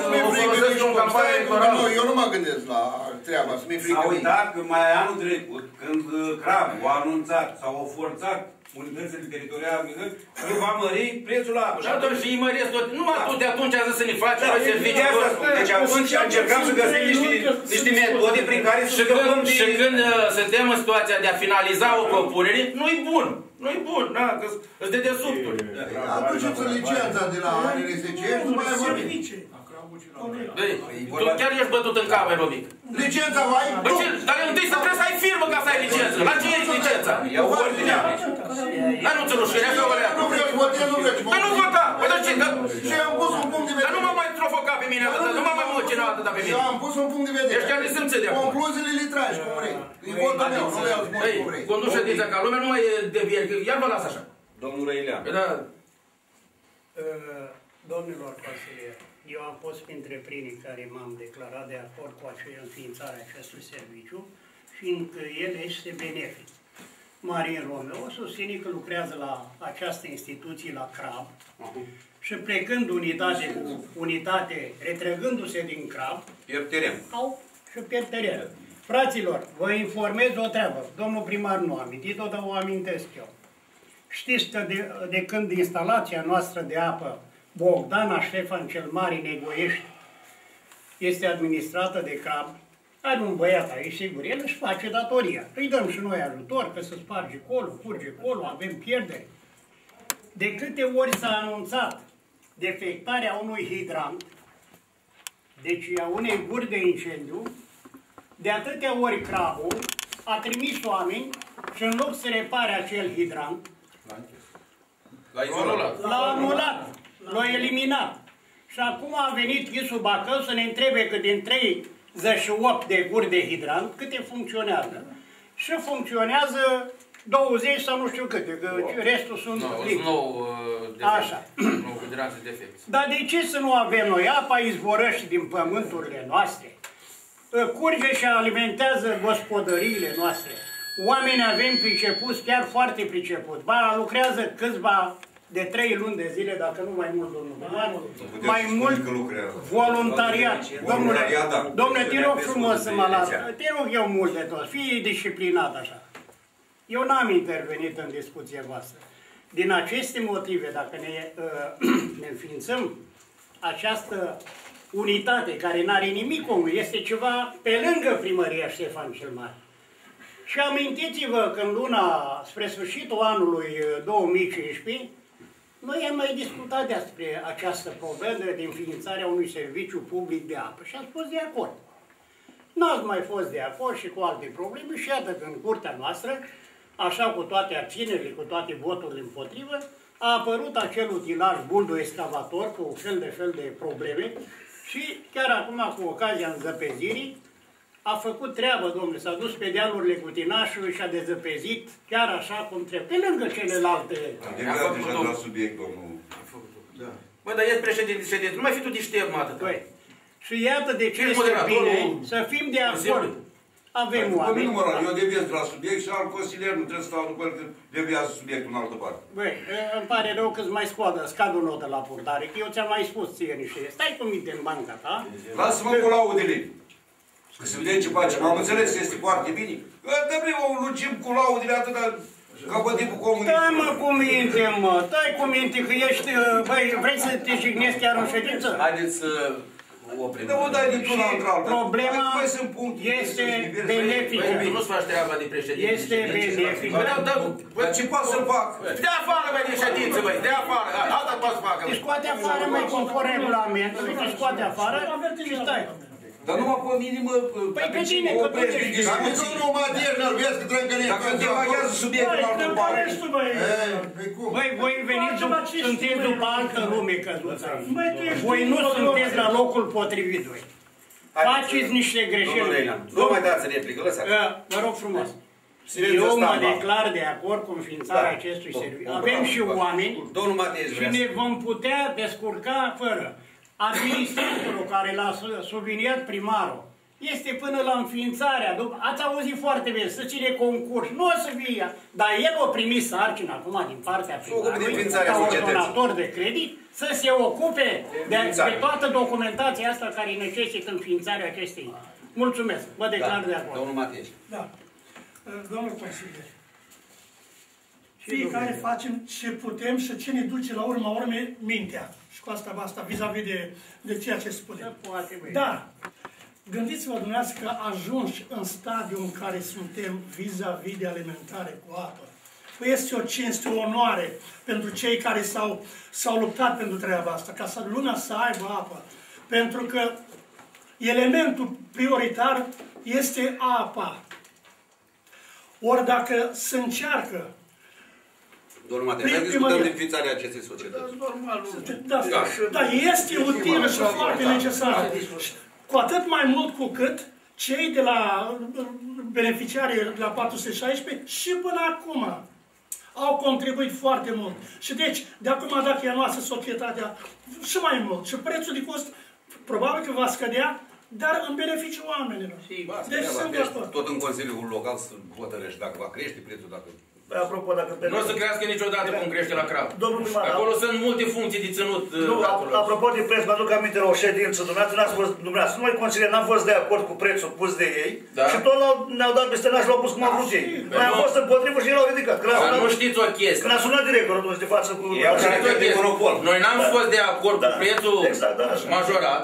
Eu nu mă gândesc la treaba. S-a uitat că mai anul trecut, când CRAB o anunțat sau o forțat unitățile teritoriale agricultură, nu va mări prețul la apă. Și atunci îi măresc tot. Numai tot de atunci am zis să ne facem la serviciu. Deci atunci încercăm să găsim niște metode prin care să scăpăm de... Și când suntem în situația de a finaliza o propunere, nu-i bun. Nu-i bun, da, că sunt de desubturi. Aduceți licența de la ANRSC, nu mai ai vorbit. Tu chiar ești bătut în cap, Robic. Licența o ai? Dar întâi să trebuie să ai firmă ca să ai licență. La ce ești licența? Iau ordinea. Dar nu-ți rușine, așa o leacă. Nu vreau să votez, nu vreau să votez. Dar nu vota! Păi dar ce? Și am pus un punct de vedere. Dar nu m-am mai trofocat pe mine atâta, nu m-am mai măcinat atâta pe mine. Și am pus un punct de vedere. Ești chiar nesimțit de acum. Concluziile le tragi, cum vrei. E votul meu, nu vreau să spun cum vrei. Conduceți-a ca lumea, nu mai e de vieri, că iar vă las așa. Domnul Răilean. Domnilor consilieri, eu am fost printre primii care m-am declarat de acord cu înființarea acestui serviciu, fiindcă el este benefic. Marin Romeo susține că lucrează la această instituție, la CRAB, și plecând unitate cu unitate, retrăgându-se din CRAB, pierd teren. Și pierd teren. Fraților, vă informez o treabă. Domnul primar nu a amintit-o, dar o amintesc eu. Știți că de când instalația noastră de apă Bogdana Ștefan cel Mare, Negoiești, este administrată de CRAB. Are un băiat aici, sigur, el își face datoria. Îi dăm și noi ajutor, că se sparge colo, curge colo, avem pierdere. De câte ori s-a anunțat defectarea unui hidrant, deci a unei guri de incendiu, de atâtea ori CRAB-ul a trimis oameni și în loc să repare acel hidrant, l-a anulat. L-a eliminat. Și acum a venit Județul Bacău să ne întrebe că din 38 de guri de hidrant, câte funcționează. Și funcționează 20 sau nu știu câte, că restul sunt plini. Așa. Dar de ce să nu avem noi? Apa izvorăște din pământurile noastre, curge și alimentează gospodăriile noastre. oameni avem pricepuți, chiar foarte pricepuți. Ba, lucrează câțiva de 3 luni de zile, dacă nu mai mult, domnul. Mai mult voluntariat. Domnule, te rog frumos să mă las. Te rog eu mult de tot. Fii disciplinat așa. Eu n-am intervenit în discuția voastră. Din aceste motive, dacă ne înființăm această unitate, care n-are nimic comun, este ceva pe lângă primăria Ștefan cel Mare. Și amintiți-vă că în luna, spre sfârșitul anului 2015, noi am mai discutat despre această problemă de înființarea unui serviciu public de apă și am fost de acord. N-ați mai fost de acord și cu alte probleme și iată că în curtea noastră, așa cu toate abținerile, cu toate voturile împotrivă, a apărut acel utilaj buldo-excavator cu fel de probleme și chiar acum, cu ocazia înzăpezirii, a făcut treabă, domnule, s-a dus pe dealurile Gutinașului și a dezăpezit chiar așa cum trebuie, pe lângă celelalte. Am derivat deja la subiect, domnul. Da. Băi, dar ești președinte, nu mai fi tu diștept, mă, atâta. Băi, și iată de ce este bine să fim de acord. Avem oameni. Eu deviez la subiect și al consilier, nu trebuie să stau după că deviază subiectul în altă parte. Băi, îmi pare rău că îți mai scad o notă la purtare, că eu ți-am mai spus ție niște. Stai cu minte în banca ta. Lasă-mă cu laudele. Că se vedem ce facem. Am înțeles, este foarte bine. Dă primul, lungim cu laudile atâta ca bătipul comunist. Dă-mă cu minte, mă. Dă-i cu minte că ești... Băi, vrei să te jignesc chiar în ședință? Haideți să... Problema este benefică. Nu-ți faci treaba de președinte. Este benefică. Ce poate să fac? De afară, băi, din ședință, băi, de afară. Alta poate să facă. Te scoate afară, mai conform regulamentului, te scoate afară și stai. Dar numai pe minimă... Păi pe cine? Că tu ce știi? Dacă tu nu mă adiești, n-ar vrea să trăim că ne-ai făcut. Dacă te baghează subiectul la altă parte. Băi, voi veniți, sunteți după altă lume, căzuța. Voi nu sunteți la locul potrivit, voi. Faceți niște greșeli. Nu mai dați replică, lăsați. Vă rog frumos. Eu mă declar de acord cu înființarea acestui serviciu. Avem și oameni și ne vom putea descurca fără. Administratorul care l-a subliniat primarul este până la înființarea, ați auzit foarte bine, să ține concurs, nu o să fie, dar el o primi sarcină acum din partea primarului, ca un donator de credit, să se ocupe de toată documentația asta care necesită înființarea acestei. Mulțumesc, vă declar de acord. Domnul Matei. Da. Domnul consilier, fiecare facem ce putem și ce ne duce la urma urmei mintea. Și cu asta vis-a-vis de ceea ce spunem. Dar, gândiți-vă dumneavoastră că ajungi în stadiul în care suntem vis-a-vis de alimentare cu apă. Păi este o cinste, o onoare pentru cei care s-au luptat pentru treaba asta, ca să lumea să aibă apă. Pentru că elementul prioritar este apa. Ori dacă se încearcă domnul Matei, hai discutăm de înființarea acestei societăți. Dar este utilă și foarte necesară. Cu atât mai mult cu cât cei de la beneficiarii de la 416 și până acum au contribuit foarte mult. Și deci, de acum dacă ea noastră societatea și mai mult, și prețul de cost probabil că va scădea, dar în beneficiul oamenilor. Deci sunt tot în Consiliul Local să hotărăști dacă va crește prețul, dacă... Apropo, dacă nu o să crească niciodată cum crește la CRAB. Acolo sunt multe funcții de ținut. Apropo de preț, mă aduc aminte la o ședință. Dumneavoastră, noi consilieri n-am fost de acord cu prețul pus de ei și tot ne-au dat bistănaș și l-au pus cum au vrut ei. Noi am fost împotrivă și ei l-au ridicat. Dar nu știți o chestie. Când a sunat directorul atunci de față cu... Noi n-am fost de acord cu prețul majorat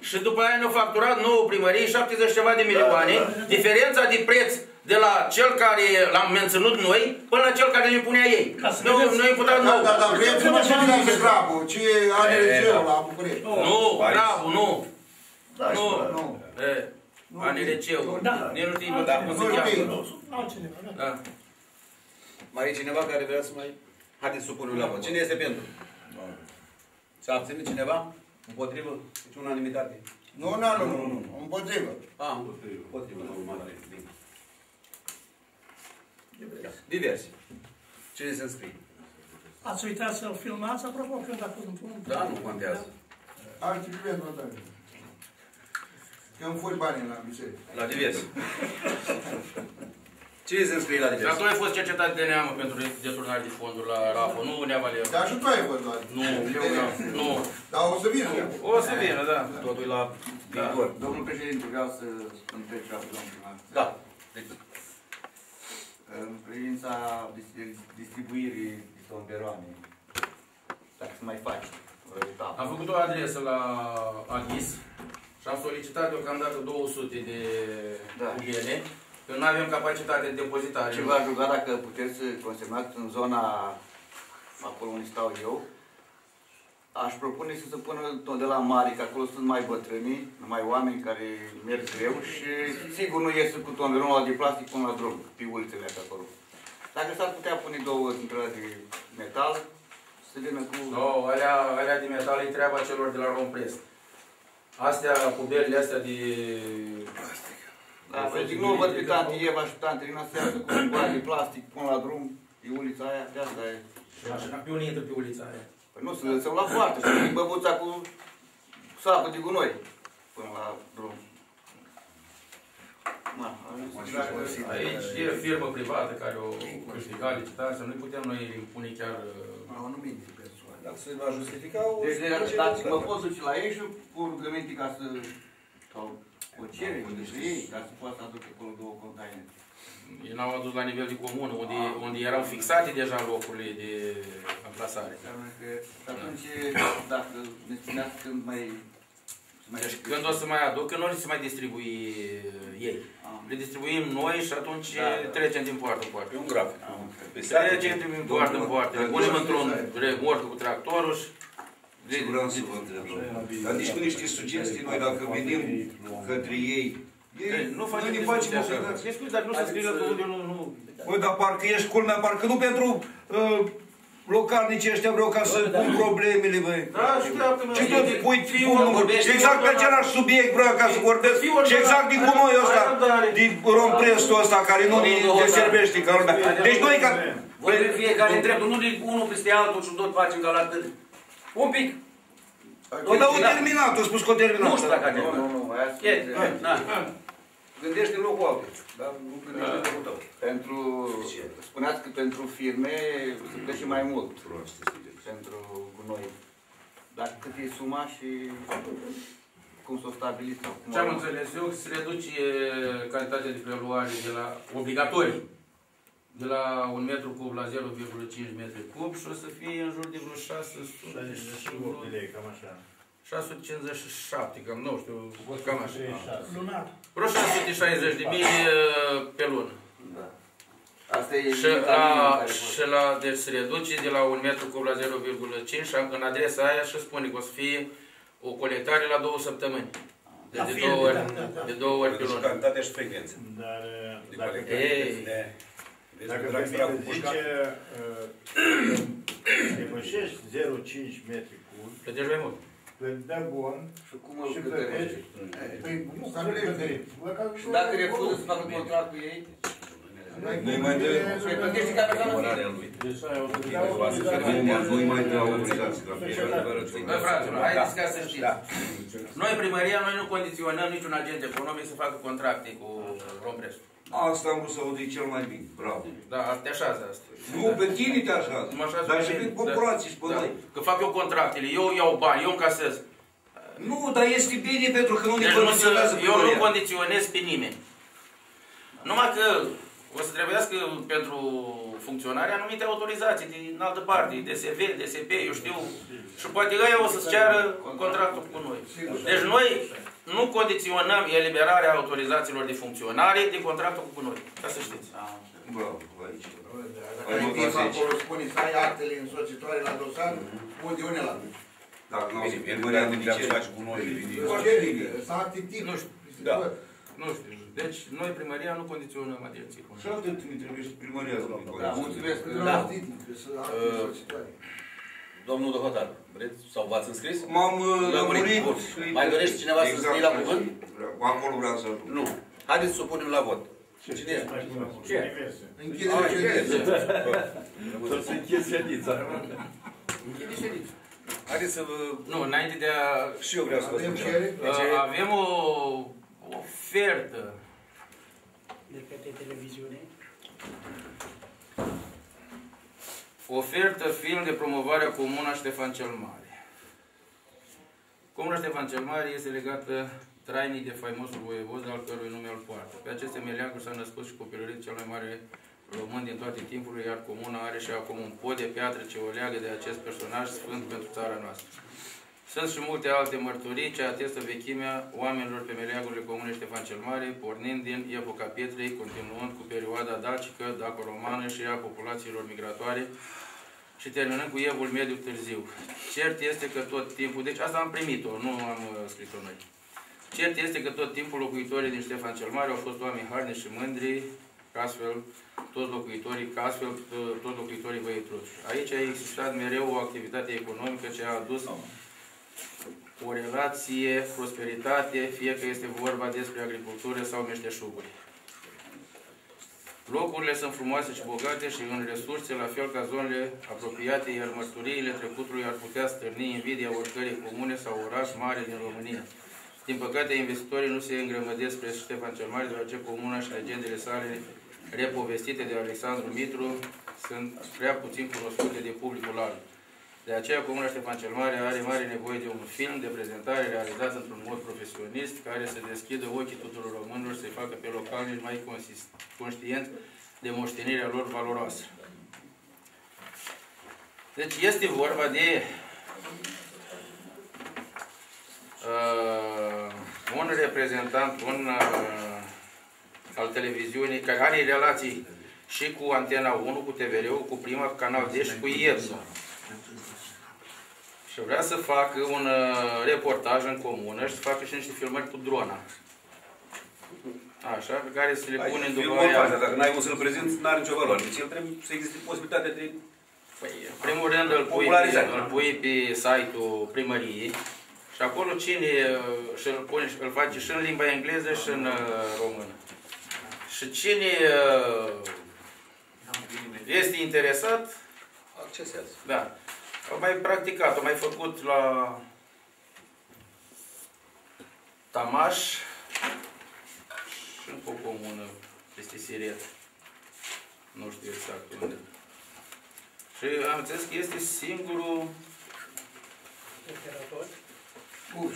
și după aia ne-au facturat nouă primărie 70 ceva de milioane. Diferența de preț de la cel care l-am menținut noi, până la cel care ne punea ei. Noi îi puteam nou. Da, vreți să ce nu este CRAB-ul, ce are regeu la București. Nu, CRAB-ul, nu. Nu. ANRC-ul. Nu, dar cum se cheamă. Mai e cineva care vrea să mai... Haideți să punem la vot. Cine este pentru? S-a abținut cineva? Împotrivă? Deci unanimitate. Nu. Împotrivă. Împotrivă. Diverse. Cine se înscrie? Ați uitat să-l filmați, apropo, când acolo îmi pun? Da, nu contează. Alte diverse, mă dă-mi. Că îmi furi banii la biserică. La diverse. 50 la diverse. Dar tu ai fost cercetat de neamă pentru deturnare de fonduri la RAFO, nu Neavaleră. Dar și tu ai fost la... Nu, nu. Dar o să vină. O să vină, da. Totul la viitor. Domnul președinte, vreau să spun ce vreau să spun. Da. În privința distribuirii distomberoanei, dacă se mai face. Am făcut o adresă la ADIS și am solicitat deocamdată 200 de bughene. Că nu avem capacitate de depozitare. Ce v-aș ruga dacă puteți să consemnați în zona acolo unde stau eu, aș propune să se pună tot de la mari, că acolo sunt mai bătrâni, numai oameni care merg greu și sigur nu ies cu tonderul de plastic până la drum, pe ultimele acolo. Dacă s-ar putea pune două dintre alea de metal, să vină cu... Nu, alea de metal e treaba celor de la Romprest. Astea, cuberile astea de... Dar să zic, nu văd pe tante Eva și tante Rina seară cu un bani de plastic până la drum, pe ulița aia, de asta e. Așa, ca pe unii intră pe ulița aia. Păi nu, să le lăsăm la poartă și din băbuța cu sapă de gunoi până la drum. Aici e firmă privată care o câștiga licitația, nu putem noi impune chiar... La anumite persoane. Dacă se va justifica o... Deci, dacă mă pot duce la ei și cu rugăminte ca să... O cerere, dar se poate aduce acolo două containere. Ei n-au adus la nivel de comună, unde erau fixate deja locurile de amplasare. Atunci, dacă ne spuneați când mai... Când o să mai aduc, când nu se mai distribui ei. Le distribuim noi și atunci trecem din poartă în poartă. E un grafic. Trecem din poartă în poartă. Le punem într-un remorc cu tractorul și... Deci vreau să vă întreb, dar nici cu niște sugestii, noi dacă venim către ei, nu ne facem o obligație. Dar nu se scrie la tot, nu... Bă, dar parcă ești culmea, parcă nu pentru localnicii ăștia vreau ca să pun problemele, băi. Ce tot pui unul, exact pe același subiect vreau ca să vorbesc, și exact din gunoiul ăsta, din Romprestul ăsta, care nu ne servește ca lumea. Deci noi ca... Vorbim fiecare întrebă, nu unul peste altul și tot facem ca la târg. Un pic. O dau terminat, o spus că o terminat. Nu știu dacă a terminat. Nu, aia. Gândește în locul altul, dar nu gândește în locul tău. Pentru, spuneați că pentru firme se plece mai mult. Pentru noi. Dar cât e suma și cum s-o stabilit? Ce-am înțeles eu, se reduce calitatea de preluare de la obligatorii. De la 1 metru cub la 0,5 metri cub și o să fie în jur de vreo 668 de lei, cam așa. 657, cam nu știu, cam așa. Lunar. Vreo 660 de mii pe lună. Da. Asta e și la, deci se reduce de la 1 metru cub la 0,5 și în adresa aia și spune că o să fie o colectare la 2 săptămâni. Deci de 2 ori pe lună. Cantitate și frecvență. Dar... Dacă zice, depășești 0,5 metri cub, plătești mai mult. Plătești de bon și plătești. Dacă refuză să facă contract cu ei, îi plătești ca persoană. Nu-i mai dă obligați. Bă, fraților, haideți ca să știți. Noi, primăria, noi nu condiționăm niciun agent economic să facă contracte cu Romprestul. Asta am vrut să aud, e cel mai bine, bravo. Da, te așează asta. Nu, pe tine te așează, dar și pe corporații și pe noi. Că fac eu contractele, eu iau bani, eu încasez. Nu, dar este bine pentru că nu ne condiționează pe noi. Eu nu condiționez pe nimeni. Numai că o să trebuiască pentru funcționare anumite autorizații din altă parte, DSV, DSP, eu știu. Și poate aia o să-ți ceară contractul cu noi. Deci noi... Nu condiționăm eliberarea autorizațiilor de funcționare din contractul cu noi. Ca să știți. Bă, aici. Dacă ai timp acolo, spune să ai actele însoțitoare la dosar, unde une la duci. Dacă nu, primăria nu vrea să faci cu noi. S-a activ. Nu știu. Nu știu. Deci, noi primăria nu condiționăm atenție. Și atât îmi trebuie și primăria. Da, mulțumesc. Da. Domnul Dohotar, vreți? Sau v-ați înscris? M-am lămurit. Mai dorește cineva să scrie la cuvânt? Acolo vreau să... Nu. Haideți să o punem la vot. Cine e? Ce? Închide ședința. Să închide ședința. Închide ședința. Haideți să vă... Nu, înainte de a... Și eu vreau să vă spun. Avem o ofertă. De către televiziune. Ofertă film de promovare a Comuna Ștefan cel Mare. Comuna Ștefan cel Mare este legată trainii de faimosul voievod, al cărui nume îl poartă. Pe aceste meleaguri s-a născut și copilărit cel mai mare român din toate timpurile, iar comuna are și acum un pod de piatră ce o leagă de acest personaj sfânt pentru țara noastră. Sunt și multe alte mărturii ce atestă vechimea oamenilor pe meleagurile Comunei Ștefan cel Mare, pornind din epoca pietrei, continuând cu perioada dacică, daco-romană și a populațiilor migratoare și terminând cu evul mediu târziu. Cert este că tot timpul... Deci asta am primit-o, nu am scris-o noi. Cert este că tot timpul locuitorii din Ștefan cel Mare au fost oameni harnici și mândri, ca astfel toți locuitorii Văietruși. Aici a existat mereu o activitate economică ce a adus o relație, prosperitate, fie că este vorba despre agricultură sau meșteșuguri. Locurile sunt frumoase și bogate și în resurse, la fel ca zonele apropiate, iar mărturiile trecutului ar putea stârni invidia oricărei comune sau oraș mare din România. Din păcate, investitorii nu se îngrămădesc spre Ștefan cel Mare, deoarece comuna și legendele sale repovestite de Alexandru Mitru sunt prea puțin cunoscute de publicul larg. De aceea, Comuna Ștefan cel Mare are mare nevoie de un film de prezentare realizat într-un mod profesionist, care să deschidă ochii tuturor românilor și să-i facă pe localnici mai conștienți de moștenirea lor valoroasă. Deci este vorba de un reprezentant al televiziunii care are relații și cu Antena 1, cu TVR-ul, cu Prima, cu Canal D și cu IEPS. Și vrea să facă un reportaj în comună și să facă și niște filmări cu drona. Așa, pe care să le pune în după. Dacă n-ai cum să-l prezinți, n-are nicio valoare. Deci el trebuie să existe posibilitatea de... Păi, în primul rând îl pui pe site-ul primăriei. Și acolo cine îl face și în limba engleză și în română. Și cine este interesat, accesează. Da. Am mai practicat, am mai făcut la Tamash și încă o comună peste Siret. Nu știu exact unde. Și am înțeles că este singurul...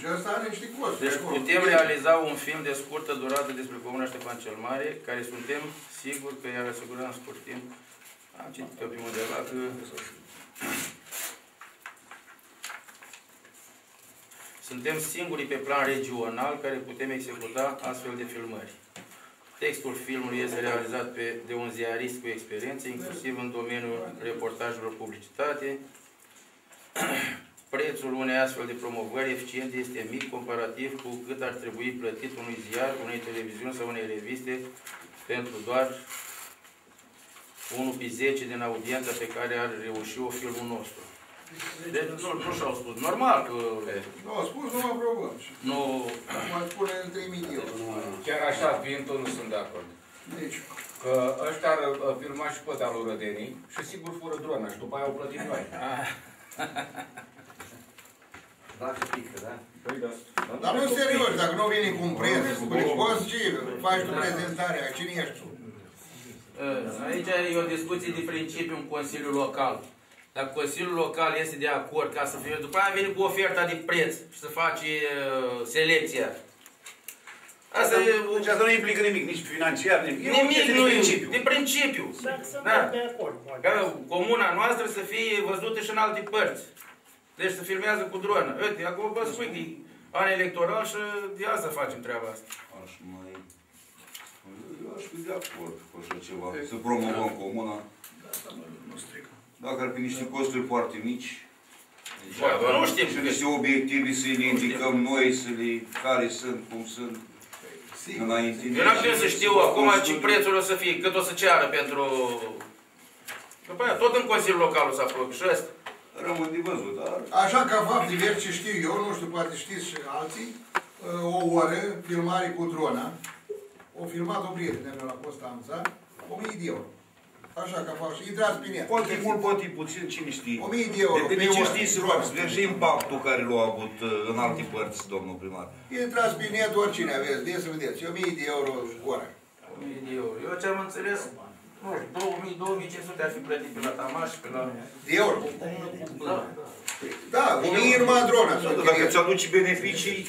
Și asta are niște costuri. Deci putem realiza un film de scurtă durată despre Comuna Ștefan cel Mare, care suntem siguri că i-ar asigura în scurt timp. Am citit pe primul de la că... Suntem singurii pe plan regional care putem executa astfel de filmări. Textul filmului este realizat de un ziarist cu experiență, inclusiv în domeniul reportajelor publicitate. Prețul unei astfel de promovări eficiente este mic comparativ cu cât ar trebui plătit unui ziar, unei televiziuni sau unei reviste pentru doar 1/10 din audiența pe care ar reuși o filmul nostru. Deci nu și-au spus. Normal că... Nu au spus, nu mă aprobăm. Nu... Mă spune în 3.000 de euro. Chiar așa, fiind tot, nu sunt de acord. Deci... Că ăștia ar filma și păta lui Rădenii și sigur fură drona și după aia au plătit noi. Dacă pică, da? Păi da. Dar nu serios, dacă nu vine cu un preț, cu preț, ce faci tu prezentarea? Cine ești tu? Aici e o discuție de principiu în Consiliul Local. Dacă Consiliul Local este de acord ca să fie... După aia vine cu oferta de preț și să face selecția. Asta nu implică nimic, nici financiar, nimic. Nimic nu e, de principiu. Dacă de acord. Ca comuna noastră să fie văzută și în alte părți. Deci se filmează cu dronă. Uite, acum vă spui că an electoral și de asta facem treaba asta. Eu aș fi de acord cu așa ceva. Să promovăm comuna. Dacă ar fi niște costuri foarte mici, nu știm. Și niște obiective să le indicăm noi, să le... care sunt, cum sunt. Înainte. Eu n-am să știu acum ce prețul o să fie, cât o să ceară pentru... După aia, tot în Consiliul Local o să aprobe și ăsta. Rămân de văzut, dar... Așa ca fapt divers ce știu eu, nu știu, poate știți și alții, o oră, filmare cu drona, o filmat o prietenă mea la Costa Amza, 1.000 de euro. Așa ca fapt și intrați prin ea. Poate mult, poate puțin, cine știe. 1.000 de euro. Depinde ce știi să roați, și impactul care l-a avut în alte părți, domnul primar. Intrați prin ea, oricine aveți, de să vedeți, 1.000 de euro ora. 1.000 de euro. Eu ce am înțeles... nu știu, 2000-2500 ar fi plătit pe la Tamash, pe la... De euro. Da, da, 1000 în Madrona. Dacă îți aduci beneficii,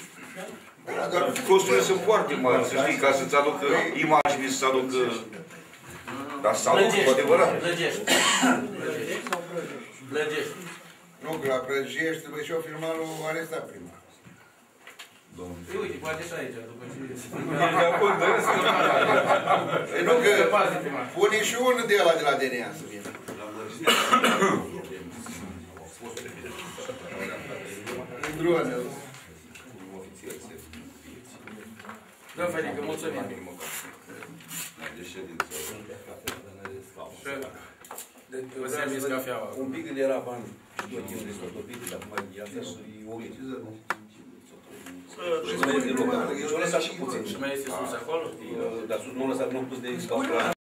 costurile sunt foarte mari, să știi, ca să-ți aducă imagini, să-ți aducă... Dar să aducă cu adevărat. Blăgești. Blăgești. Nu, că la Blăgești trebuie și o firma lui Aresta Prima. Păi uite, poate și aici, după ce... Nu, că pune și unul de ăla de la DNA să vină. Drone-ul. Da, Fănică, mulțumim. Vă serviți cafeaua. Un pic când era bani și tot timpul de sotopite, dar mai viața și o gheciză. Și mai este sus acolo? Dar sus nu o lăsat, nu am pus de excavare.